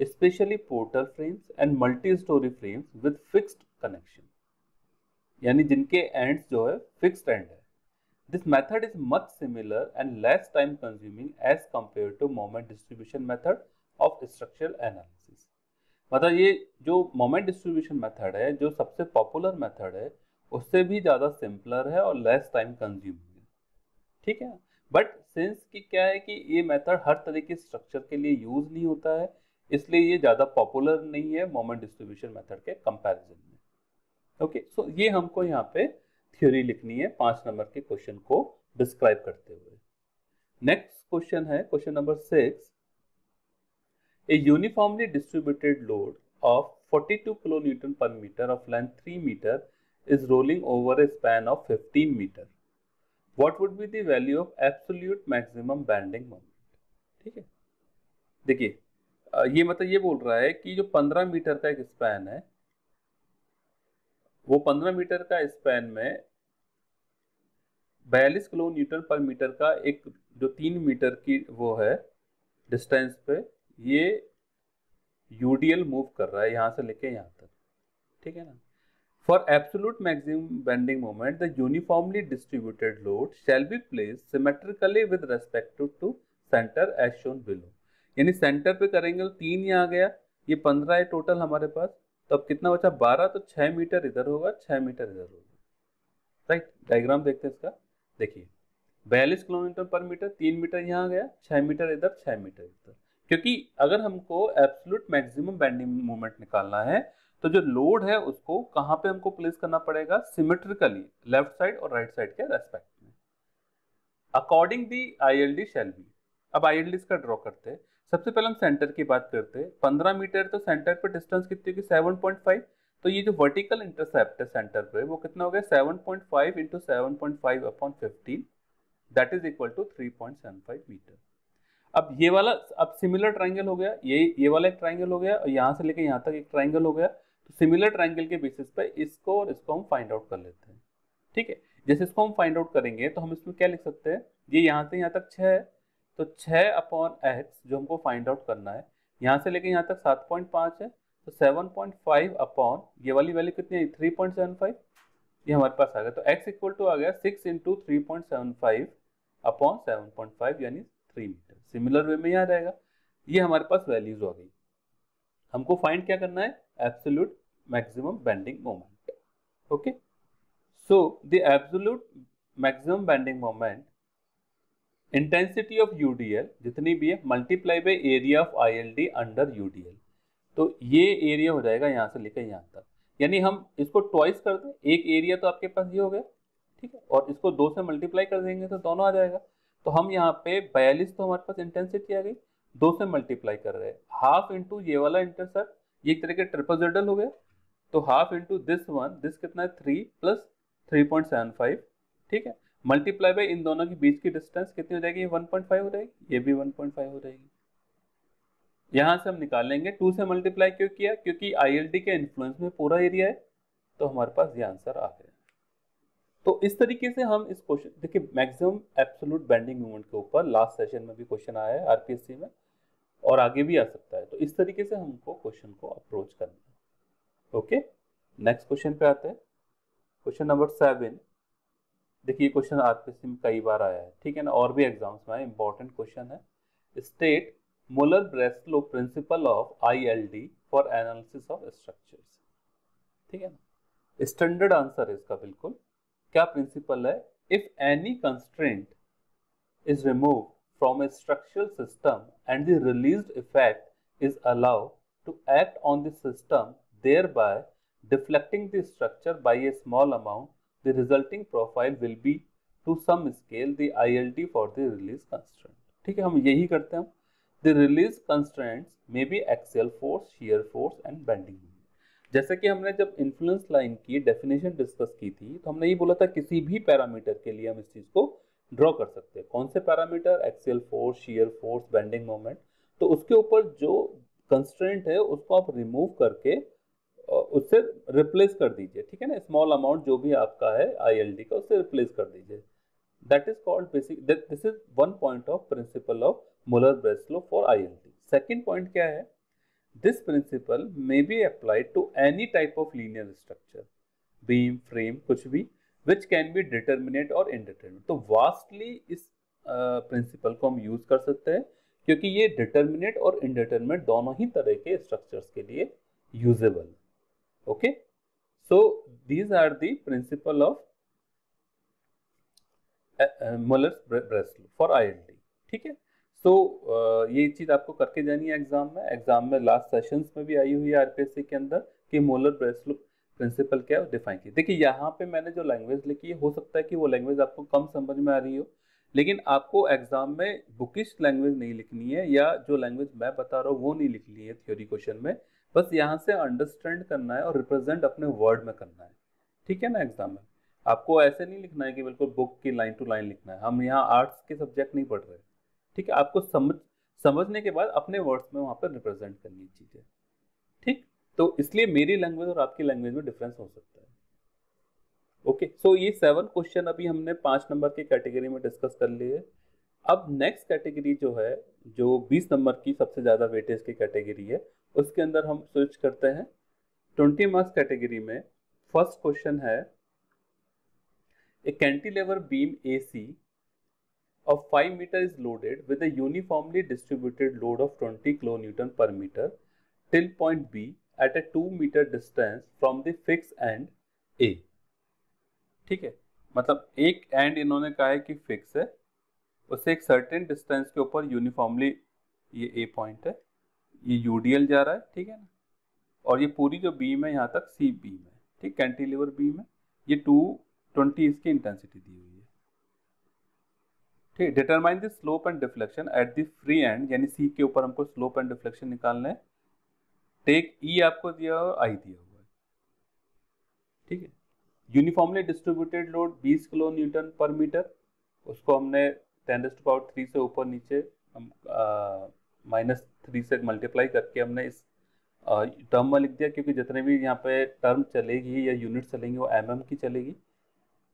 especially portal frames and multi-story frames with fixed connection, यानी जिनके ends जो है fixed end है। This method is much similar and less time consuming as compared to moment distribution method of structural analysis। मतलब ये जो moment distribution method है, जो सबसे popular method है, उससे भी ज़्यादा simpler है और less time consuming है, ठीक है। But since कि क्या है कि ये method हर तरह की structure के लिए use नहीं होता है, इसलिए ये ज़्यादा पॉपुलर नहीं है मोमेंट डिस्ट्रीब्यूशन मेथड के कंपैरिजन में। ओके, सो ये हमको यहाँ पे थ्योरी लिखनी है 5 नंबर के क्वेश्चन को डिस्क्राइब करते हुए। नेक्स्ट क्वेश्चन है question number 6। A uniformly distributed load of 42 kilonewton per metre of length 3 metre is rolling over a span of 15 metre. What would be the value of absolute maximum bending moment? ठीक है, देखिए ये मतलब ये बोल रहा है कि जो 15 मीटर का एक स्पैन है, वो 15 मीटर का स्पैन में 42 किलो न्यूटन पर मीटर का एक जो 3 मीटर की वो है डिस्टेंस पे, ये यूडीएल मूव कर रहा है यहाँ से लेके यहाँ तक, ठीक है ना। For absolute maximum bending moment the uniformly distributed load shall be place symmetrically with respective to centre as shown below. यानी सेंटर पे करेंगे तो 3 यहाँ आ गया, ये 15 है टोटल हमारे पास, तो अब कितना बचा 12, तो 6 मीटर इधर होगा, 6 मीटर इधर होगा, राइट। डायग्राम देखते हैं इसका। देखिए 42 किलोमीटर पर मीटर, 3 मीटर यहाँ आ गया, 6 मीटर इधर, 6 मीटर इधर, क्योंकि अगर हमको एब्सोल्यूट मैक्सिमम बेंडिंग मोमेंट निकालना है तो जो लोड है उसको कहाँ पे हमको प्लेस करना पड़ेगा, सिमेट्रिकली लेफ्ट साइड और राइट साइड के रेस्पेक्ट में, according the ILD shall be. अब ILD इसका ड्रॉ करते हैं। सबसे पहले हम सेंटर की बात करते हैं। 15 मीटर तो सेंटर पे डिस्टेंस कितनी होगी, 7.5, तो ये जो वर्टिकल इंटरसेप्ट है सेंटर पे वो कितना हो गया, 7.5 into 7.5/15 that is equal to 3.75 metre. अब ये वाला अब सिमिलर ट्राइंगल हो गया, ये वाला एक ट्राइंगल हो गया और यहाँ से लेकर यहाँ तक एक ट्राइंगल हो गया, तो सिमिलर ट्राइंगल के बेसिस पे इसको और इसको हम फाइंड आउट कर लेते हैं, ठीक है। जैसे इसको हम फाइंड आउट करेंगे तो हम इसमें क्या लिख सकते हैं, ये यहाँ से यहाँ तक 6 है, तो 6/x जो हमको फाइंड आउट करना है, यहाँ से लेके यहाँ तक 7.5 है, तो 7.5 ये वाली वैल्यू कितनी है, 3.75, ये हमारे पास आ गया, तो x इक्वल टू आ गया 6 इंटू 3.75/7.5 यानी 3 मीटर। सिमिलर वे में यहाँ रहेगा, ये हमारे पास वैल्यूज आ गई। हमको फाइंड क्या करना है, absolute maximum bending moment. Okay, so the absolute maximum bending moment intensity of UDL जितनी भी है multiply by area of ILD under UDL, तो ये एरिया हो जाएगा यहाँ से लेकर यहाँ तक, यानी हम इसको ट्वाइस कर दें, एक एरिया तो आपके पास ये हो गया, ठीक है, और इसको 2 से मल्टीप्लाई कर देंगे तो दोनों आ जाएगा, तो हम यहाँ पे 42 तो हमारे पास इंटेंसिटी आ गई, 2 से मल्टीप्लाई कर रहे हैं, हाफ इंटू ये वाला इंटरसेप्ट, ये एक तरह के ट्रिपल हो गया, तो half into this one, this कितना है 3 + 3.75, ठीक है, मल्टीप्लाई बाई इन दोनों के बीच की डिस्टेंस कितनी हो जाएगी, 1.5 हो जाएगी, ये भी 1.5 हो जाएगी। यहाँ से हम निकालेंगे 2 से मल्टीप्लाई क्यों किया, क्योंकि ILD के इन्फ्लुएंस में पूरा एरिया है, तो हमारे पास ये आंसर आ गया। तो इस तरीके से हम इस क्वेश्चन, देखिए मैक्सिमम एब्सोल्यूट बेंडिंग मोमेंट के ऊपर लास्ट सेशन में भी क्वेश्चन आया है RPSC में और आगे भी आ सकता है, तो इस तरीके से हमको क्वेश्चन को अप्रोच करना है। ओके, नेक्स्ट क्वेश्चन पे आते हैं, क्वेश्चन नंबर 7। देखिए क्वेश्चन RPSC में कई बार आया है, ठीक है ना, और भी एग्जाम्स में इंपॉर्टेंट क्वेश्चन है। State Muller Breslau principle of ILD for analysis of structures, ठीक है ना, स्टैंडर्ड आंसर है इसका बिल्कुल। क्या प्रिंसिपल है, if any constraint is remove from a structural system and the released effect is allowed to act on the system thereby deflecting the structure by a small amount, the resulting profile will be to some scale the ILD for the release constraint। ठीक है, हम यही करते हैं। The release constraints may be axial force, shear force and bending moment। जैसे कि हमने जब इन्फ्लुएंस लाइन की डेफिनेशन डिस्कस की थी तो हमने ये बोला था किसी भी पैरामीटर के लिए हम इस चीज़ को ड्रॉ कर सकते हैं। कौन से parameter? Axial force, shear force, bending moment. तो उसके ऊपर जो कंस्ट्रेंट है उसको आप रिमूव करके उससे रिप्लेस कर दीजिए, ठीक है ना। स्मॉल अमाउंट जो भी आपका है आईएलडी का, उससे रिप्लेस कर दीजिए। That is called basic, this is one point of principle of Muller Breslau for ILD. Second point क्या है? This principle may be applied to any type of linear structure, beam, frame, कुछ भी, which can be determinate और indeterminate. तो vastly इस principle को हम use कर सकते हैं क्योंकि ये डिटर्मिनेट और इनडिटर्मिनेट दोनों ही तरह के स्ट्रक्चर्स के लिए usable. Okay, so these are the principle of Muller Breslau for ILD, ठीक है। सो ये चीज आपको करके जानी है एग्जाम में। एग्जाम में लास्ट सेशंस में भी आई हुई है आरपीएससी के अंदर कि मुलर-ब्रेस्लो प्रिंसिपल क्या है डिफाइन की। देखिए यहाँ पे मैंने जो लैंग्वेज लिखी है, हो सकता है कि वो लैंग्वेज आपको कम समझ में आ रही हो, लेकिन आपको एग्जाम में बुकिश लैंग्वेज नहीं लिखनी है, या जो लैंग्वेज मैं बता रहा हूँ वो नहीं लिखनी है थ्योरी क्वेश्चन में। बस यहाँ से अंडरस्टैंड करना है और रिप्रेजेंट अपने वर्ड में करना है, ठीक है ना। एग्जाम में आपको ऐसे नहीं लिखना है कि बिल्कुल बुक की लाइन टू लाइन लिखना है। हम यहाँ आर्ट्स के सब्जेक्ट नहीं पढ़ रहे, ठीक है। आपको समझने के बाद अपने वर्ड्स में वहाँ पर रिप्रेजेंट करनी है चीज़ें, ठीक। तो इसलिए मेरी लैंग्वेज और आपकी लैंग्वेज में डिफरेंस हो सकता है। ओके, सो ये 7 क्वेश्चन अभी हमने 5 नंबर के कैटेगरी में डिस्कस कर लिए। अब नेक्स्ट कैटेगरी जो है, जो 20 नंबर की सबसे ज़्यादा वेटेज की कैटेगरी है, उसके अंदर हम स्विच करते हैं। 20 मार्क्स कैटेगरी में फर्स्ट क्वेश्चन है, a cantilever beam AC of 5 metre is loaded with a uniformly distributed load of 20 kilo newton per metre till point B at a 2 meter distance from the fixed end A, ठीक है। मतलब एक and इन्होंने कहा है कि fix है, उससे एक सर्टेन डिस्टेंस के ऊपर यूनिफॉर्मली, ये A पॉइंट है, ये UDL जा रहा है, ठीक है ना, और ये पूरी जो बीम है यहाँ तक C बीम है, ठीक, कैंटिलीवर बीम है। ये 220 इसकी इंटेंसिटी दी हुई है, ठीक। Determine the slope and deflection at the free end, यानी C के ऊपर हमको स्लोप एंड डिफ्लेक्शन निकालना है। टेक E आपको दिया और I दिया हुआ है, ठीक है। Uniformly distributed load 20 kilo newton per metre, उसको हमने 10³ से ऊपर नीचे हम -3 से मल्टीप्लाई करके हमने इस टर्म में लिख दिया, क्योंकि जितने भी यहाँ पे टर्म चलेगी या यूनिट चलेंगी वो mm की चलेगी।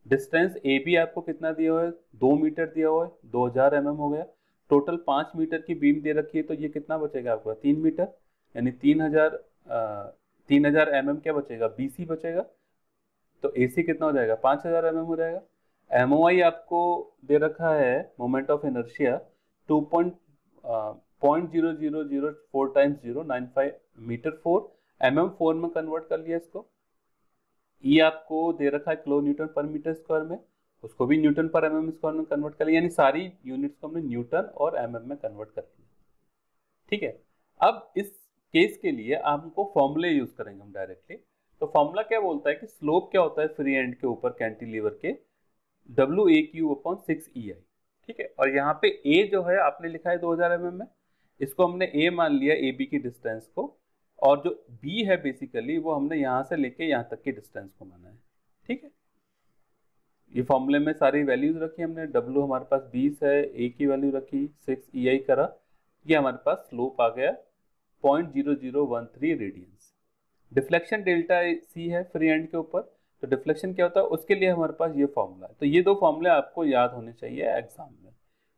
डिस्टेंस ए भी आपको कितना दिया हुआ है? 2 मीटर दिया हुआ है, 2000 mm हो गया। टोटल 5 मीटर की बीम दे रखी है, तो ये कितना बचेगा आपका? 3 मीटर, यानी 3000 mm क्या बचेगा? BC बचेगा। तो AC कितना हो जाएगा? 5000 mm हो जाएगा। MOI आपको दे रखा है, moment of inertia, 2.0004 × 0.95 m⁴ mm⁴ में कन्वर्ट कर लिया इसको। E आपको दे रखा है kilo newton per metre square में, उसको भी न्यूटन पर mm स्क्वायर में कन्वर्ट कर लिया, यानी सारी यूनिट्स को हमने न्यूटन और mm में कन्वर्ट कर लिया, ठीक है। अब इस केस के लिए आपको फॉर्मूले यूज करेंगे हम डायरेक्टली। तो फॉर्मूला क्या बोलता है कि स्लोप क्या होता है फ्री एंड के ऊपर कैंटिलीवर के? WAQ/6EI, ठीक है। और यहाँ पे A जो है आपने लिखा है 2000 mm में, इसको हमने A मान लिया AB की डिस्टेंस को, और जो B है बेसिकली वो हमने यहाँ से लेके यहाँ तक की डिस्टेंस को माना है, ठीक है। ये फॉर्मूले में सारी वैल्यूज रखी हमने, W हमारे पास 20 है, A की वैल्यू रखी, 6EI करा, ये हमारे पास स्लोप आ गया 0.0013 रेडियंस। डिफ्लेक्शन डेल्टा C है फ्री एंड के ऊपर, तो डिफ्लेक्शन क्या होता है उसके लिए हमारे पास ये फॉर्मूला है। तो ये दो फॉर्मूले आपको याद होने चाहिए एग्जाम में,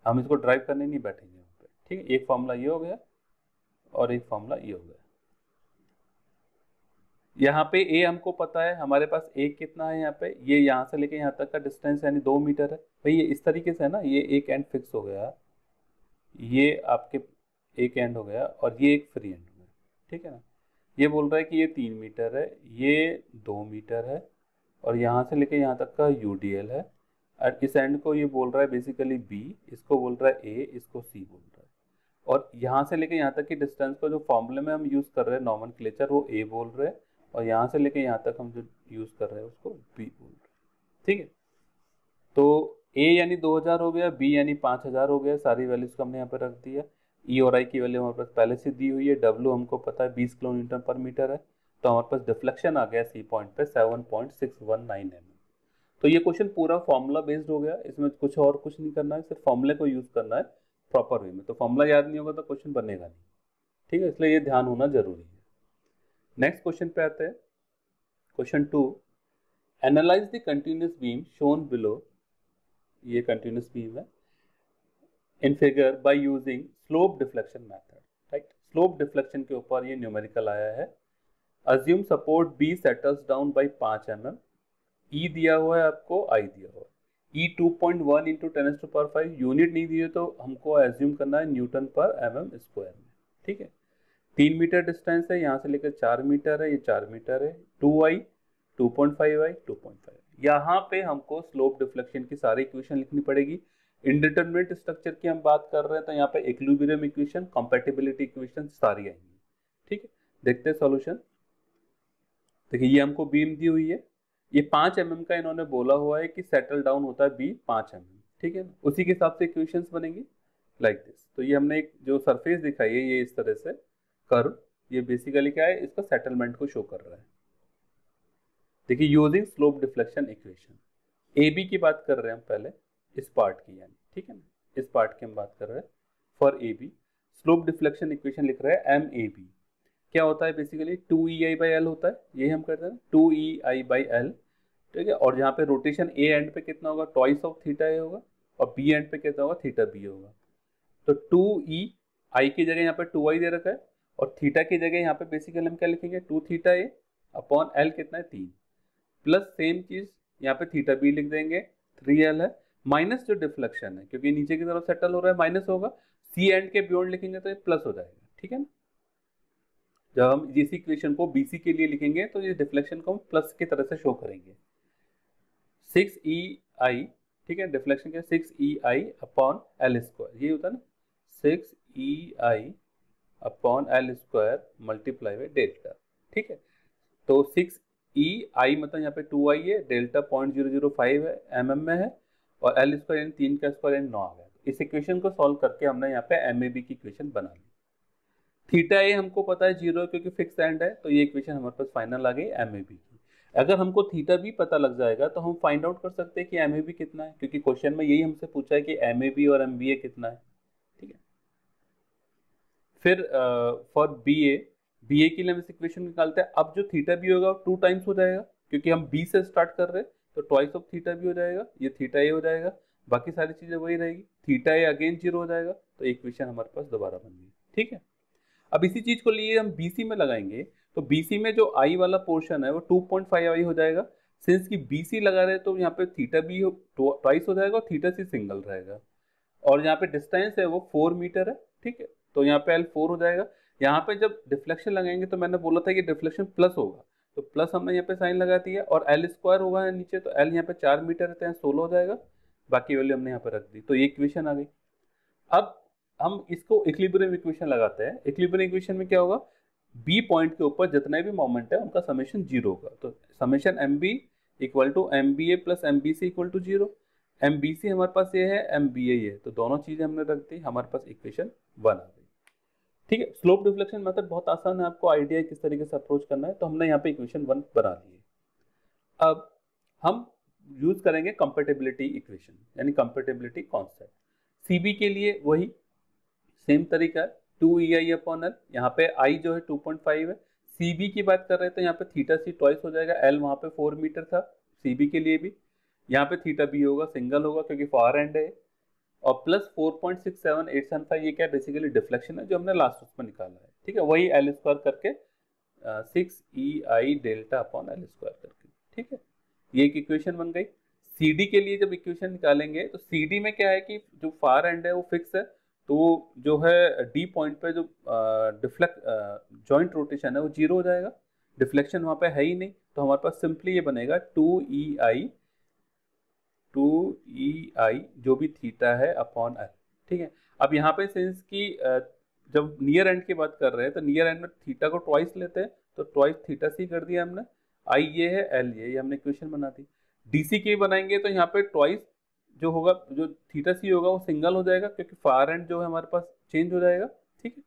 हम इसको ड्राइव करने नहीं बैठेंगे यहाँ पे, ठीक है। एक फॉर्मूला ये हो गया और एक फॉर्मूला ये हो गया। यहाँ पे A हमको पता है, हमारे पास A कितना है यहाँ पे, ये यहाँ से लेके यहाँ तक का डिस्टेंस यानी 2 मीटर है। भाई ये इस तरीके से है ना, ये एक एंड फिक्स हो गया, ये आपके एक एंड हो गया, और ये एक फ्री एंड हो गया, ठीक है ना। ये बोल रहा है कि ये 3 मीटर है, ये 2 मीटर है, और यहाँ से लेके यहाँ तक का UDL है। और इस एंड को ये बोल रहा है बेसिकली B, इसको बोल रहा है A, इसको C बोल रहा है। और यहाँ से लेके यहाँ तक की डिस्टेंस को जो फॉर्मूले में हम यूज़ कर रहे हैं नॉमेनक्लेचर, वो A बोल रहे हैं, और यहाँ से लेके यहाँ तक हम जो यूज़ कर रहे हैं उसको B बोल रहे हैं, ठीक है। तो A यानी 2000 हो गया, B यानी 5000 हो गया, सारी वैल्यूज़ को हमने यहाँ पर रख दिया। E और I की वैल्यू हमारे पास पहले से दी हुई है। W हमको पता है 20 किलो न्यूटन पर मीटर है, तो हमारे पास डिफ्लेक्शन आ गया C पॉइंट पे 7.619 mm। तो ये क्वेश्चन पूरा फॉर्मूला बेस्ड हो गया, इसमें कुछ और कुछ नहीं करना है, सिर्फ फॉर्मूले को यूज करना है प्रॉपर वे में। तो फॉर्मूला याद नहीं होगा तो क्वेश्चन बनेगा नहीं, ठीक है, इसलिए ये ध्यान होना जरूरी है। नेक्स्ट क्वेश्चन पे आते हैं, question 2, analyse the continuous beam shown below, ये कंटिन्यूस बीम है in figure by using slope deflection method, right. Slope deflection के ऊपर ये न्यूमेरिकल आया है। Assume support B settles down by 5 mm, E दिया हुआ है आपको, आई दिया हुआ है, ई 2.1 × 10⁵ यूनिट नहीं दिए तो हमको अज्यूम करना है न्यूटन पर mm स्क्वायर में, ठीक है। 3 मीटर डिस्टेंस है, यहाँ से लेकर 4 मीटर है, ये 4 मीटर है, 2i, 2.5i, 2.5। यहाँ पे हमको स्लोप डिफ्लेक्शन की सारी इक्वेशन लिखनी पड़ेगी। इनडिटरमिनेट स्ट्रक्चर की हम बात कर रहे हैं तो यहाँ पे इक्विलिब्रियम इक्वेशन, कॉम्पैटिबिलिटी इक्वेशन सारी आएंगी, ठीक है। देखते हैं सॉल्यूशन। देखिए ये हमको बीम दी हुई है, ये 5 mm का इन्होंने बोला हुआ है कि सेटल डाउन होता है बी 5 mm, ठीक है ना, उसी के हिसाब से इक्वेशन बनेंगी लाइक दिस। तो ये हमने एक जो सरफेस दिखाई है ये इस तरह से कर्व, ये बेसिकली क्या है, इसका सेटलमेंट को शो कर रहा है। देखिए using slope deflection equation, A B की बात कर रहे हैं हम पहले, इस पार्ट की यानी, ठीक है ना, इस पार्ट की हम बात कर रहे हैं। For A B slope deflection equation लिख रहे हैं एम ए बी, क्या होता है बेसिकली 2EI/L होता है, यही हम करते हैं 2EI/L, ठीक है। और यहाँ पे रोटेशन ए एंड पे कितना होगा, ट्वाइस ऑफ थीटा ए होगा, और बी एंड पे कितना होगा, थीटा बी होगा। तो 2EI की जगह यहाँ पे 2i दे रखा है, और थीटा की जगह यहाँ पे बेसिकली हम क्या लिखेंगे, 2θA/L कितना है 3, प्लस सेम चीज यहाँ पे थीटा बी लिख देंगे 3L है, माइनस जो डिफ्लेक्शन है क्योंकि नीचे की तरफ सेटल हो रहा है माइनस होगा, सी एंड के बियॉन्ड लिखेंगे तो ये प्लस हो जाएगा, ठीक है ना। जब हम इस इक्वेशन को BC के लिए लिखेंगे तो ये डिफ्लेक्शन को हम प्लस की तरह से शो करेंगे। 6EI, ठीक है, डिफ्लेक्शन के 6EI/L², ये होता है ना 6EI/L² मल्टीप्लाई बाई डेल्टा, ठीक है। तो 6EI मतलब यहाँ पे 2i है, डेल्टा 0.005 है, mm में है, और L² यानी 3² यानी 9 आ गया। इस इक्वेशन को सॉल्व करके हमने यहाँ पे MAB की इक्वेशन बना ली। थीटा ए हमको पता है 0 क्योंकि फिक्स एंड है, तो ये इक्वेशन हमारे पास फाइनल आ गई MAB की। अगर हमको थीटा भी पता लग जाएगा तो हम फाइंड आउट कर सकते हैं कि MAB कितना है, क्योंकि क्वेश्चन में यही हमसे पूछा है कि MAB और MBA कितना है, ठीक है। फिर फॉर BA के लिए हम इस इक्वेशन निकालते हैं। अब जो थीटा बी होगा 2 टाइम्स हो जाएगा क्योंकि हम बी से स्टार्ट कर रहे हैं, तो ट्वाइस ऑफ थीटा बी हो जाएगा, ये थीटा ए हो जाएगा, बाकी सारी चीजें वही रहेगी, थीटा ए अगेन 0 हो जाएगा, तो इक्वेशन हमारे पास दोबारा बन गई, ठीक है। अब इसी चीज को लिए हम BC में लगाएंगे तो BC में जो I वाला पोर्शन है वो 2.5i हो जाएगा, सिंस कि BC लगा रहे तो यहाँ पे थीटा B ट्वाइस हो जाएगा और थीटा C सिंगल रहेगा, और यहाँ पे डिस्टेंस है वो 4 मीटर है, ठीक है। तो यहाँ पे L4 हो जाएगा। यहाँ पे जब डिफ्लेक्शन लगाएंगे तो मैंने बोला था कि डिफ्लेक्शन प्लस होगा, तो प्लस हमने यहाँ पे साइन लगा दिया, और L² होगा नीचे, तो L यहाँ पे 4 मीटर रहते हैं 16 हो जाएगा, बाकी वैल्यू हमने यहाँ पे रख दी, तो ये इक्वेशन आ गई। अब हम इसको इक्विलिब्रियम इक्वेशन लगाते हैं। इक्विलिब्रियम इक्वेशन में क्या होगा, बी पॉइंट के ऊपर जितने भी मोमेंट है उनका समेशन 0 होगा, तो summation MB = MBA + MBC = 0। MBC हमारे पास ये है, MBA ये है, तो दोनों चीजें हमने रख दी, हमारे पास इक्वेशन 1 आ गई, ठीक है। स्लोप डिफ्लेक्शन मेथड बहुत आसान है, आपको आइडिया है किस तरीके से अप्रोच करना है, तो हमने यहाँ पे इक्वेशन 1 बना दी है। अब हम यूज करेंगे कंपैटिबिलिटी इक्वेशन यानी कंपैटिबिलिटी कॉन्सेप्ट। CB के लिए वही सेम तरीका है, 2EI/L, यहाँ पे I जो है 2.5 है, CB की बात कर रहे हैं तो यहाँ पे थीटा C ट्वाइस हो जाएगा, L वहाँ पे 4 मीटर था CB के लिए भी, यहाँ पे थीटा B होगा, सिंगल होगा क्योंकि फार एंड है, और प्लस 4.67875, ये क्या बेसिकली डिफ्लेक्शन है जो हमने लास्ट उसमें निकाला है, ठीक है। वही L² करके 6EI/Δ/L² करके, ठीक है, ये एक इक्वेशन बन गई। CD के लिए जब इक्वेशन निकालेंगे तो CD में क्या है कि जो फार एंड है वो फिक्स है, तो जो है D पॉइंट पे जो डिफ्लेक्ट जॉइंट रोटेशन है वो 0 हो जाएगा, डिफ्लेक्शन वहाँ पे है ही नहीं, तो हमारे पास सिंपली ये बनेगा 2EI जो भी थीटा है / L, ठीक है। अब यहाँ पे सेंस की जब नियर एंड की बात कर रहे हैं तो नियर एंड में थीटा को ट्वाइस लेते हैं, तो ट्वाइस थीटा सी कर दिया हमने, I ये है, L ये हमने इक्वेशन बना दी। DC की बनाएंगे तो यहाँ पे ट्वाइस जो होगा, जो थीटा सी होगा वो सिंगल हो जाएगा क्योंकि फार एंड जो है हमारे पास चेंज हो जाएगा, ठीक है।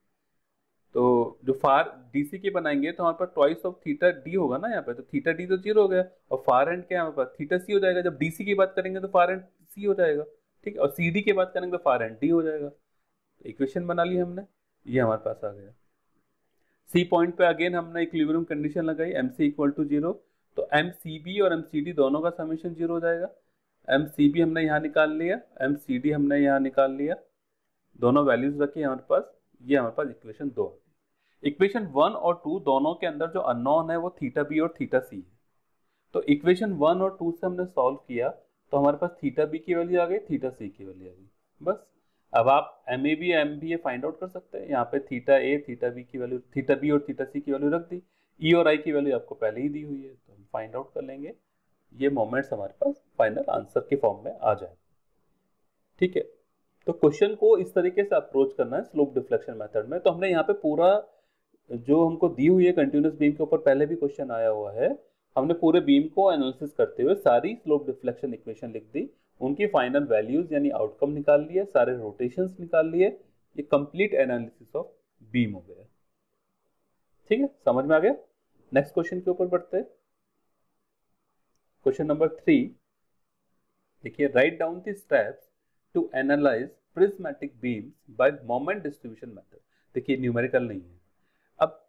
तो जो फार डीसी की बनाएंगे तो हमारे पास ट्वाइस ऑफ थीटा डी होगा ना यहाँ पे, तो थीटा डी तो जीरो हो गया और फार एंड क्या है हमारे पास थीटा सी हो जाएगा। जब डीसी की बात करेंगे तो फार एंड सी हो जाएगा, ठीक है, और सी डी की बात करेंगे तो फार एंड डी हो जाएगा। तो इक्वेशन बना ली हमने, ये हमारे पास आ गया। सी पॉइंट पे अगेन हमने इक्विलिब्रियम कंडीशन लगाई M C equal to zero, तो एम सी बी और एम सी डी दोनों का समेशन जीरो हो जाएगा। एम सी बी हमने यहाँ निकाल लिया, एम सी डी हमने यहाँ निकाल लिया, दोनों वैल्यूज रखी हमारे पास। ये हमारे पास इक्वेशन दो है। इक्वेशन वन और टू दोनों के अंदर जो अननोन है वो थीटा बी और थीटा सी है। तो इक्वेशन वन और टू से हमने सॉल्व किया तो हमारे पास थीटा बी की वैल्यू आ गई, थीटा सी की वैल्यू आ गई। बस अब आप M A B M B A find out कर सकते हैं। यहाँ पे थीटा ए थीटा बी की वैल्यू, थीटा बी और थीटा सी की वैल्यू रख दी। ई और आई की वैल्यू आपको पहले ही दी हुई है, तो हम फाइंड आउट कर लेंगे। ये मोमेंट्स हमारे पास फाइनल आंसर के फॉर्म में आ जाए, ठीक है। तो क्वेश्चन को इस तरीके से अप्रोच करना है स्लोप डिफ्लेक्शन मेथड में। तो हमने यहाँ पे पूरा जो हमको दी हुई है कंटिन्यूस बीम के ऊपर पहले भी क्वेश्चन आया हुआ है, हमने पूरे बीम को एनालिसिस करते हुए सारी स्लोप डिफ्लेक्शन इक्वेशन लिख दी, उनकी फाइनल वैल्यूज यानी आउटकम निकाल लिए, सारे रोटेशंस निकाल लिए। ये कंप्लीट एनालिसिस ऑफ बीम हो गया, ठीक है, समझ में आ गया। नेक्स्ट क्वेश्चन के ऊपर बढ़ते हैं। क्वेश्चन नंबर 3 देखिए, right down the steps to analyse prismatic beams by moment distribution method. देखिए न्यूमेरिकल नहीं है। अब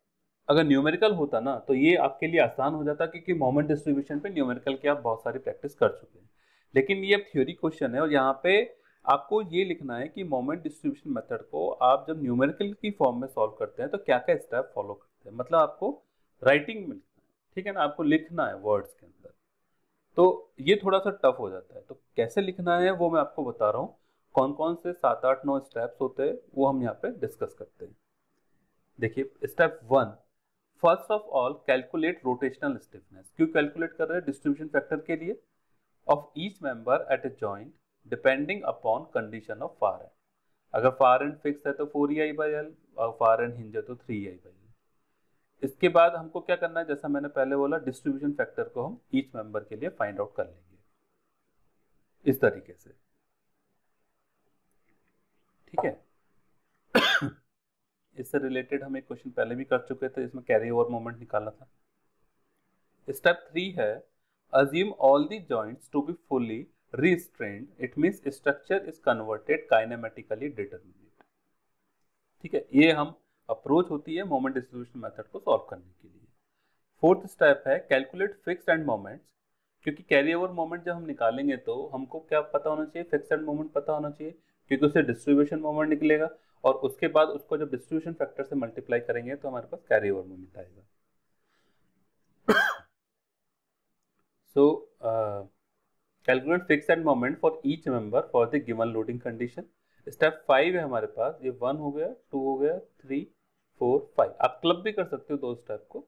अगर न्यूमेरिकल होता ना तो ये आपके लिए आसान हो जाता, क्योंकि मोमेंट डिस्ट्रीब्यूशन पे न्यूमेरिकल की आप बहुत सारी प्रैक्टिस कर चुके हैं। लेकिन ये अब थ्योरी क्वेश्चन है और यहाँ पे आपको ये लिखना है कि मोमेंट डिस्ट्रीब्यूशन मेथड को आप जब न्यूमेरिकल की फॉर्म में सॉल्व करते हैं तो क्या क्या स्टेप फॉलो करते हैं, मतलब आपको राइटिंग में लिखना है, ठीक है ना, आपको लिखना है वर्ड्स के अंदर। तो ये थोड़ा सा टफ हो जाता है, तो कैसे लिखना है वो मैं आपको बता रहा हूँ। कौन कौन से 7 8 9 स्टेप्स होते हैं वो हम यहाँ पे डिस्कस करते हैं। देखिए step 1, first of all calculate rotational stiffness. क्यों कैलकुलेट कर रहे हैं? डिस्ट्रीब्यूशन फैक्टर के लिए। Of each member at a joint depending upon condition of far end. अगर फार एंड फिक्स है तो 4EI/L और फार एंड हिंज है तो 3EI/L। इसके बाद हमको क्या करना है, जैसा मैंने पहले बोला, डिस्ट्रीब्यूशन फैक्टर को हम ईच मेंबर के लिए फाइंड आउट कर लेंगे इस तरीके से, ठीक है। इससे रिलेटेड हम एक क्वेश्चन पहले भी कर चुके थे, इसमें कैरी ओवर मोमेंट निकालना था। स्टेप 3 है assume all the joints to be fully restrained, it means structure is converted kinematically determinate, ठीक है। ये हम अप्रोच होती है मोमेंट डिस्ट्रीब्यूशन मेथड को सॉल्व करने के लिए। 4th स्टेप है कैलकुलेट फिक्स्ड एंड मोमेंट्स, क्योंकि कैरी ओवर मोमेंट जब हम निकालेंगे तो हमको क्या पता होना चाहिए, फिक्स्ड एंड मोमेंट पता होना चाहिए, क्योंकि उससे डिस्ट्रीब्यूशन मोमेंट निकलेगा और उसके बाद उसको जब डिस्ट्रीब्यूशन फैक्टर से मल्टीप्लाई करेंगे तो हमारे पास कैरी ओवर मोमेंट आएगा। So calculate fixed end moment for each member for the given loading condition. Step 5 है हमारे पास, ये 1 हो गया, 2 हो गया, 3 4 5। आप क्लब भी कर सकते हो दो स्टेप को।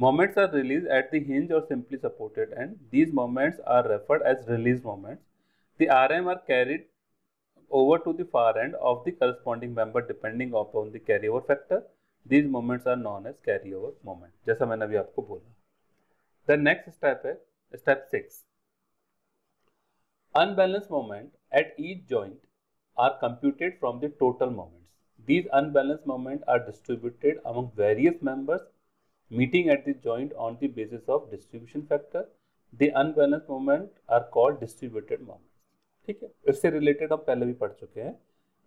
Moments are release at the hinge और simply supported end these moments are referred as release moments. The RM are carried over to the far end of the corresponding member depending upon the carry over factor. These moments are known as carry over moment, जैसा मैंने अभी आपको बोला। The next step है step 6, unbalance moment at each joint are computed from the total moments. These unbalanced moments are distributed among various members meeting at the joint on the basis of distribution factor. The unbalanced moment are called distributed moments. ठीक है, इससे related हम पहले भी पढ़ चुके हैं,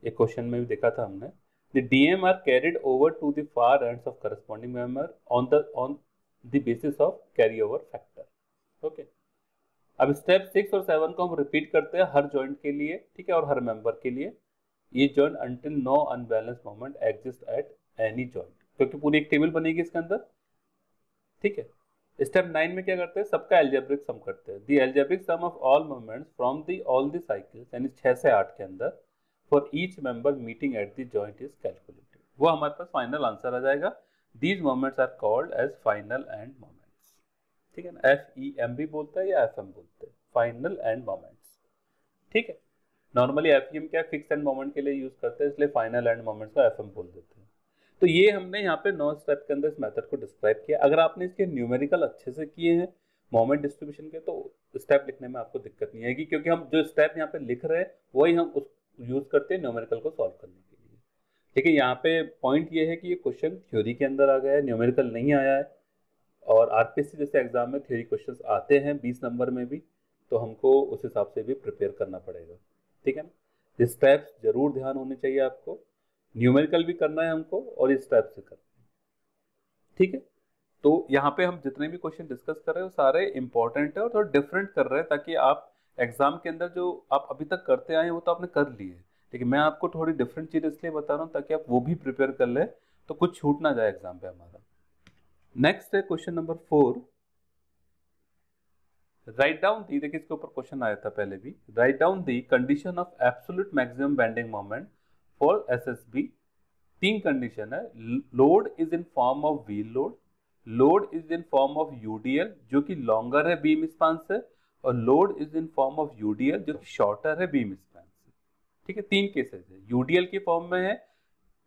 ये question में भी देखा था हमने। The DM are carried over to the far ends of corresponding member on the basis of carryover factor. Okay. अब स्टेप 6 और 7 को हम रिपीट करते हैं हर जॉइंट के लिए, ठीक है, और हर मेंबर के लिए। ये joint until no unbalance moment exist at any joint, क्योंकि पूरी एक टेबल बनेगी इसके अंदर, ठीक है। स्टेप 9 में क्या करते हैं, सबका एल्जेब्रिक सम करते हैं। The algebraic sum of all moments from the all the cycles, यानी 6 से 8 के अंदर, for each member meeting at the joint is calculated. वो हमारे पास फाइनल आंसर आ जाएगा। These moments are called as final end moment, ठीक है ना। FEM भी बोलता है या FM बोलते हैं, फाइनल एंड मोमेंट्स, ठीक है। नॉर्मली FEM क्या फिक्स एंड मोमेंट के लिए यूज करते हैं, इसलिए फाइनल एंड मोमेंट्स को FM बोल देते हैं। तो ये हमने यहाँ पे 9 स्टेप के अंदर इस मेथड को डिस्क्राइब किया। अगर आपने इसके न्यूमेरिकल अच्छे से किए हैं मोमेंट डिस्ट्रीब्यूशन के तो स्टेप लिखने में आपको दिक्कत नहीं आएगी, क्योंकि हम जो स्टेप यहाँ पे लिख रहे हैं वही हम यूज करते हैं न्यूमेरिकल को सॉल्व करने के लिए। देखिए यहाँ पे पॉइंट ये है कि ये क्वेश्चन थ्योरी के अंदर आ गया है, न्यूमेरिकल नहीं आया है। और आरपीएससी जैसे एग्जाम में थ्योरी क्वेश्चंस आते हैं 20 नंबर में भी, तो हमको उस हिसाब से भी प्रिपेयर करना पड़ेगा, ठीक है ना। स्टेप्स जरूर ध्यान होने चाहिए आपको, न्यूमेरिकल भी करना है हमको और इस टाइप से करना है, ठीक है। तो यहाँ पे हम जितने भी क्वेश्चन डिस्कस कर रहे हैं वो सारे इंपॉर्टेंट है और थोड़ा डिफरेंट कर रहे हैं, ताकि आप एग्जाम के अंदर जो आप अभी तक करते आए हैं वो तो आपने कर लिए है, लेकिन मैं आपको थोड़ी डिफरेंट चीज़ इसलिए बता रहा हूँ ताकि आप वो भी प्रिपेयर कर लें, तो कुछ छूट ना जाए एग्जाम पे हमारा। नेक्स्ट है question number 4, write down the, देखिए इसके ऊपर क्वेश्चन आया था पहले भी, right down the condition of absolute maximum bending moment for SSB. 3 condition है, load is in form of wheel load, load is in form of UDL जो कि लॉन्गर है बीम स्पैन से, और load is in form of UDL जो कि shorter है beam span से, ठीक है। 3 केसेस है, यूडीएल की फॉर्म में है,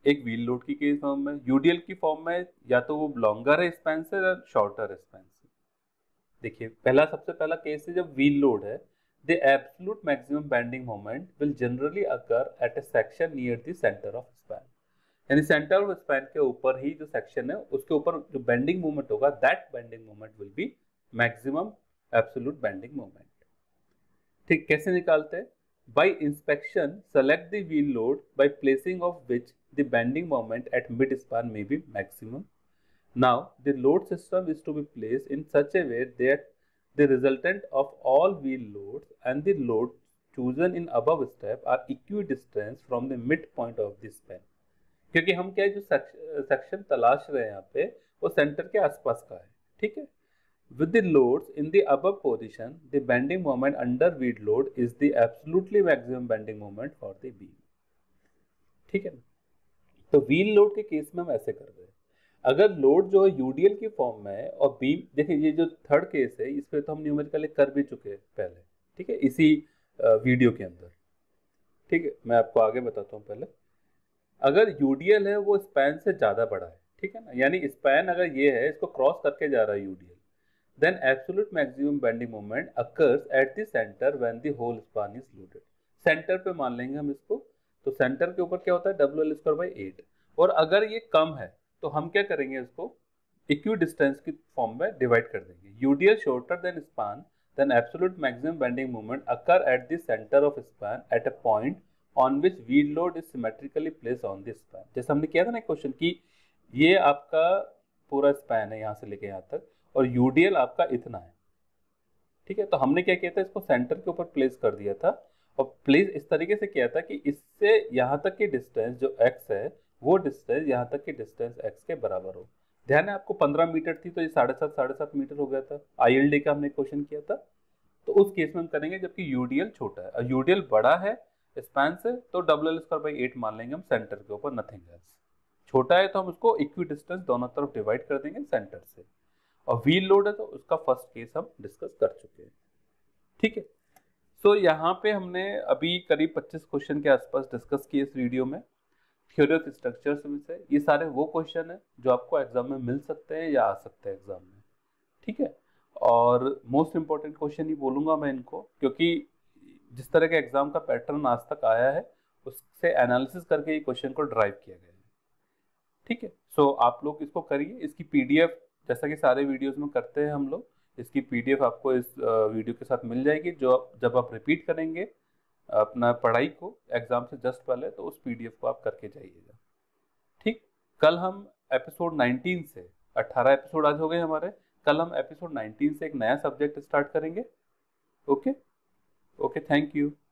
एक व्हील लोड की केस फॉर्म में, यूडीएल की फॉर्म में या तो वो लॉन्गर है स्पैन से या शॉर्टर स्पैन से। देखिए पहला, सबसे पहला केस है जब व्हील लोड है, the absolute maximum bending moment will generally occur at a section near the centre of span, यानी सेंटर ऑफ स्पैन के ऊपर ही जो सेक्शन है उसके ऊपर जो बेंडिंग मोमेंट होगा, that bending moment will be maximum absolute bending moment, ठीक। कैसे निकालते हैं? By inspection, select the wheel load by placing of which the bending moment at mid-span may be maximum. Now, the load system is to be placed in such a way that the resultant of all wheel loads and the load chosen in above step are equidistant from the midpoint of the span. क्योंकि हम क्या जो section तलाश रहे हैं यहाँ पे वो सेंटर के आसपास का है, ठीक है। With the loads in the above position, the bending moment under wheel load is the absolutely maximum bending moment for the beam, ठीक है ना। तो wheel load के केस में हम ऐसे कर रहे हैं, अगर लोड जो है यूडीएल की फॉर्म में है और बीम, देखिए ये जो थर्ड केस है इस पर तो हम न्यूमेरिकली कर भी चुके हैं पहले, ठीक है, इसी वीडियो के अंदर, ठीक है। मैं आपको आगे बताता हूँ, पहले अगर यूडीएल है वो स्पैन से ज़्यादा बड़ा है, ठीक है ना, यानी स्पैन अगर ये है इसको क्रॉस करके जा रहा है UDL, then absolute maximum bending moment occurs at the center when the whole span is loaded. Centre पे मान लेंगे हम इसको, तो सेंटर के ऊपर क्या होता है WL²/8, और अगर ये कम है तो हम क्या करेंगे इसको इक्वी डिस्टेंस की फॉर्म में डिवाइड कर देंगे। UDL shorter than span, then absolute maximum bending moment occur at the centre of span at a point on which wheel load is symmetrically place on the span. जैसे हमने किया था ना question की, ये आपका पूरा स्पैन है यहाँ से लेके यहाँ तक और यूडीएल आपका इतना है, ठीक है। तो हमने क्या किया था, इसको सेंटर के ऊपर प्लेस कर दिया था और प्लेस इस तरीके से किया था कि इससे यहाँ तक की डिस्टेंस जो x है वो डिस्टेंस यहाँ तक की डिस्टेंस x के बराबर हो। ध्यान है आपको 15 मीटर थी तो ये 7.5 मीटर हो गया था, ILD का हमने क्वेश्चन किया था। तो उस केस में हम करेंगे जबकि यूडीएल छोटा है और यूडीएल बड़ा है स्पैन से, तो WL²/8 मान लेंगे हम सेंटर के ऊपर, नथिंग एल्स। छोटा है तो हम उसको इक्वी डिस्टेंस दोनों तरफ डिवाइड कर देंगे सेंटर से, और व्हील लोड है तो उसका फर्स्ट केस हम डिस्कस कर चुके हैं, ठीक है। सो यहाँ पे हमने अभी करीब 25 क्वेश्चन के आसपास डिस्कस किए इस वीडियो में थ्योरी ऑफ स्ट्रक्चर्स में से। ये सारे वो क्वेश्चन हैं जो आपको एग्जाम में मिल सकते हैं या आ सकते हैं एग्जाम में, ठीक है। और मोस्ट इम्पॉर्टेंट क्वेश्चन ही बोलूँगा मैं इनको, क्योंकि जिस तरह के एग्जाम का पैटर्न आज तक आया है उससे एनालिसिस करके ये क्वेश्चन को ड्राइव किया गया है, ठीक है। सो आप लोग इसको करिए, इसकी PDF जैसा कि सारे वीडियोस में करते हैं हम लोग, इसकी PDF आपको इस वीडियो के साथ मिल जाएगी, जो जब आप रिपीट करेंगे अपना पढ़ाई को एग्ज़ाम से जस्ट पहले, तो उस PDF को आप करके जाइएगा, ठीक। कल हम एपिसोड 19 से 18 एपिसोड आज हो गए हमारे, कल हम एपिसोड 19 से एक नया सब्जेक्ट स्टार्ट करेंगे, ओके। Thank you.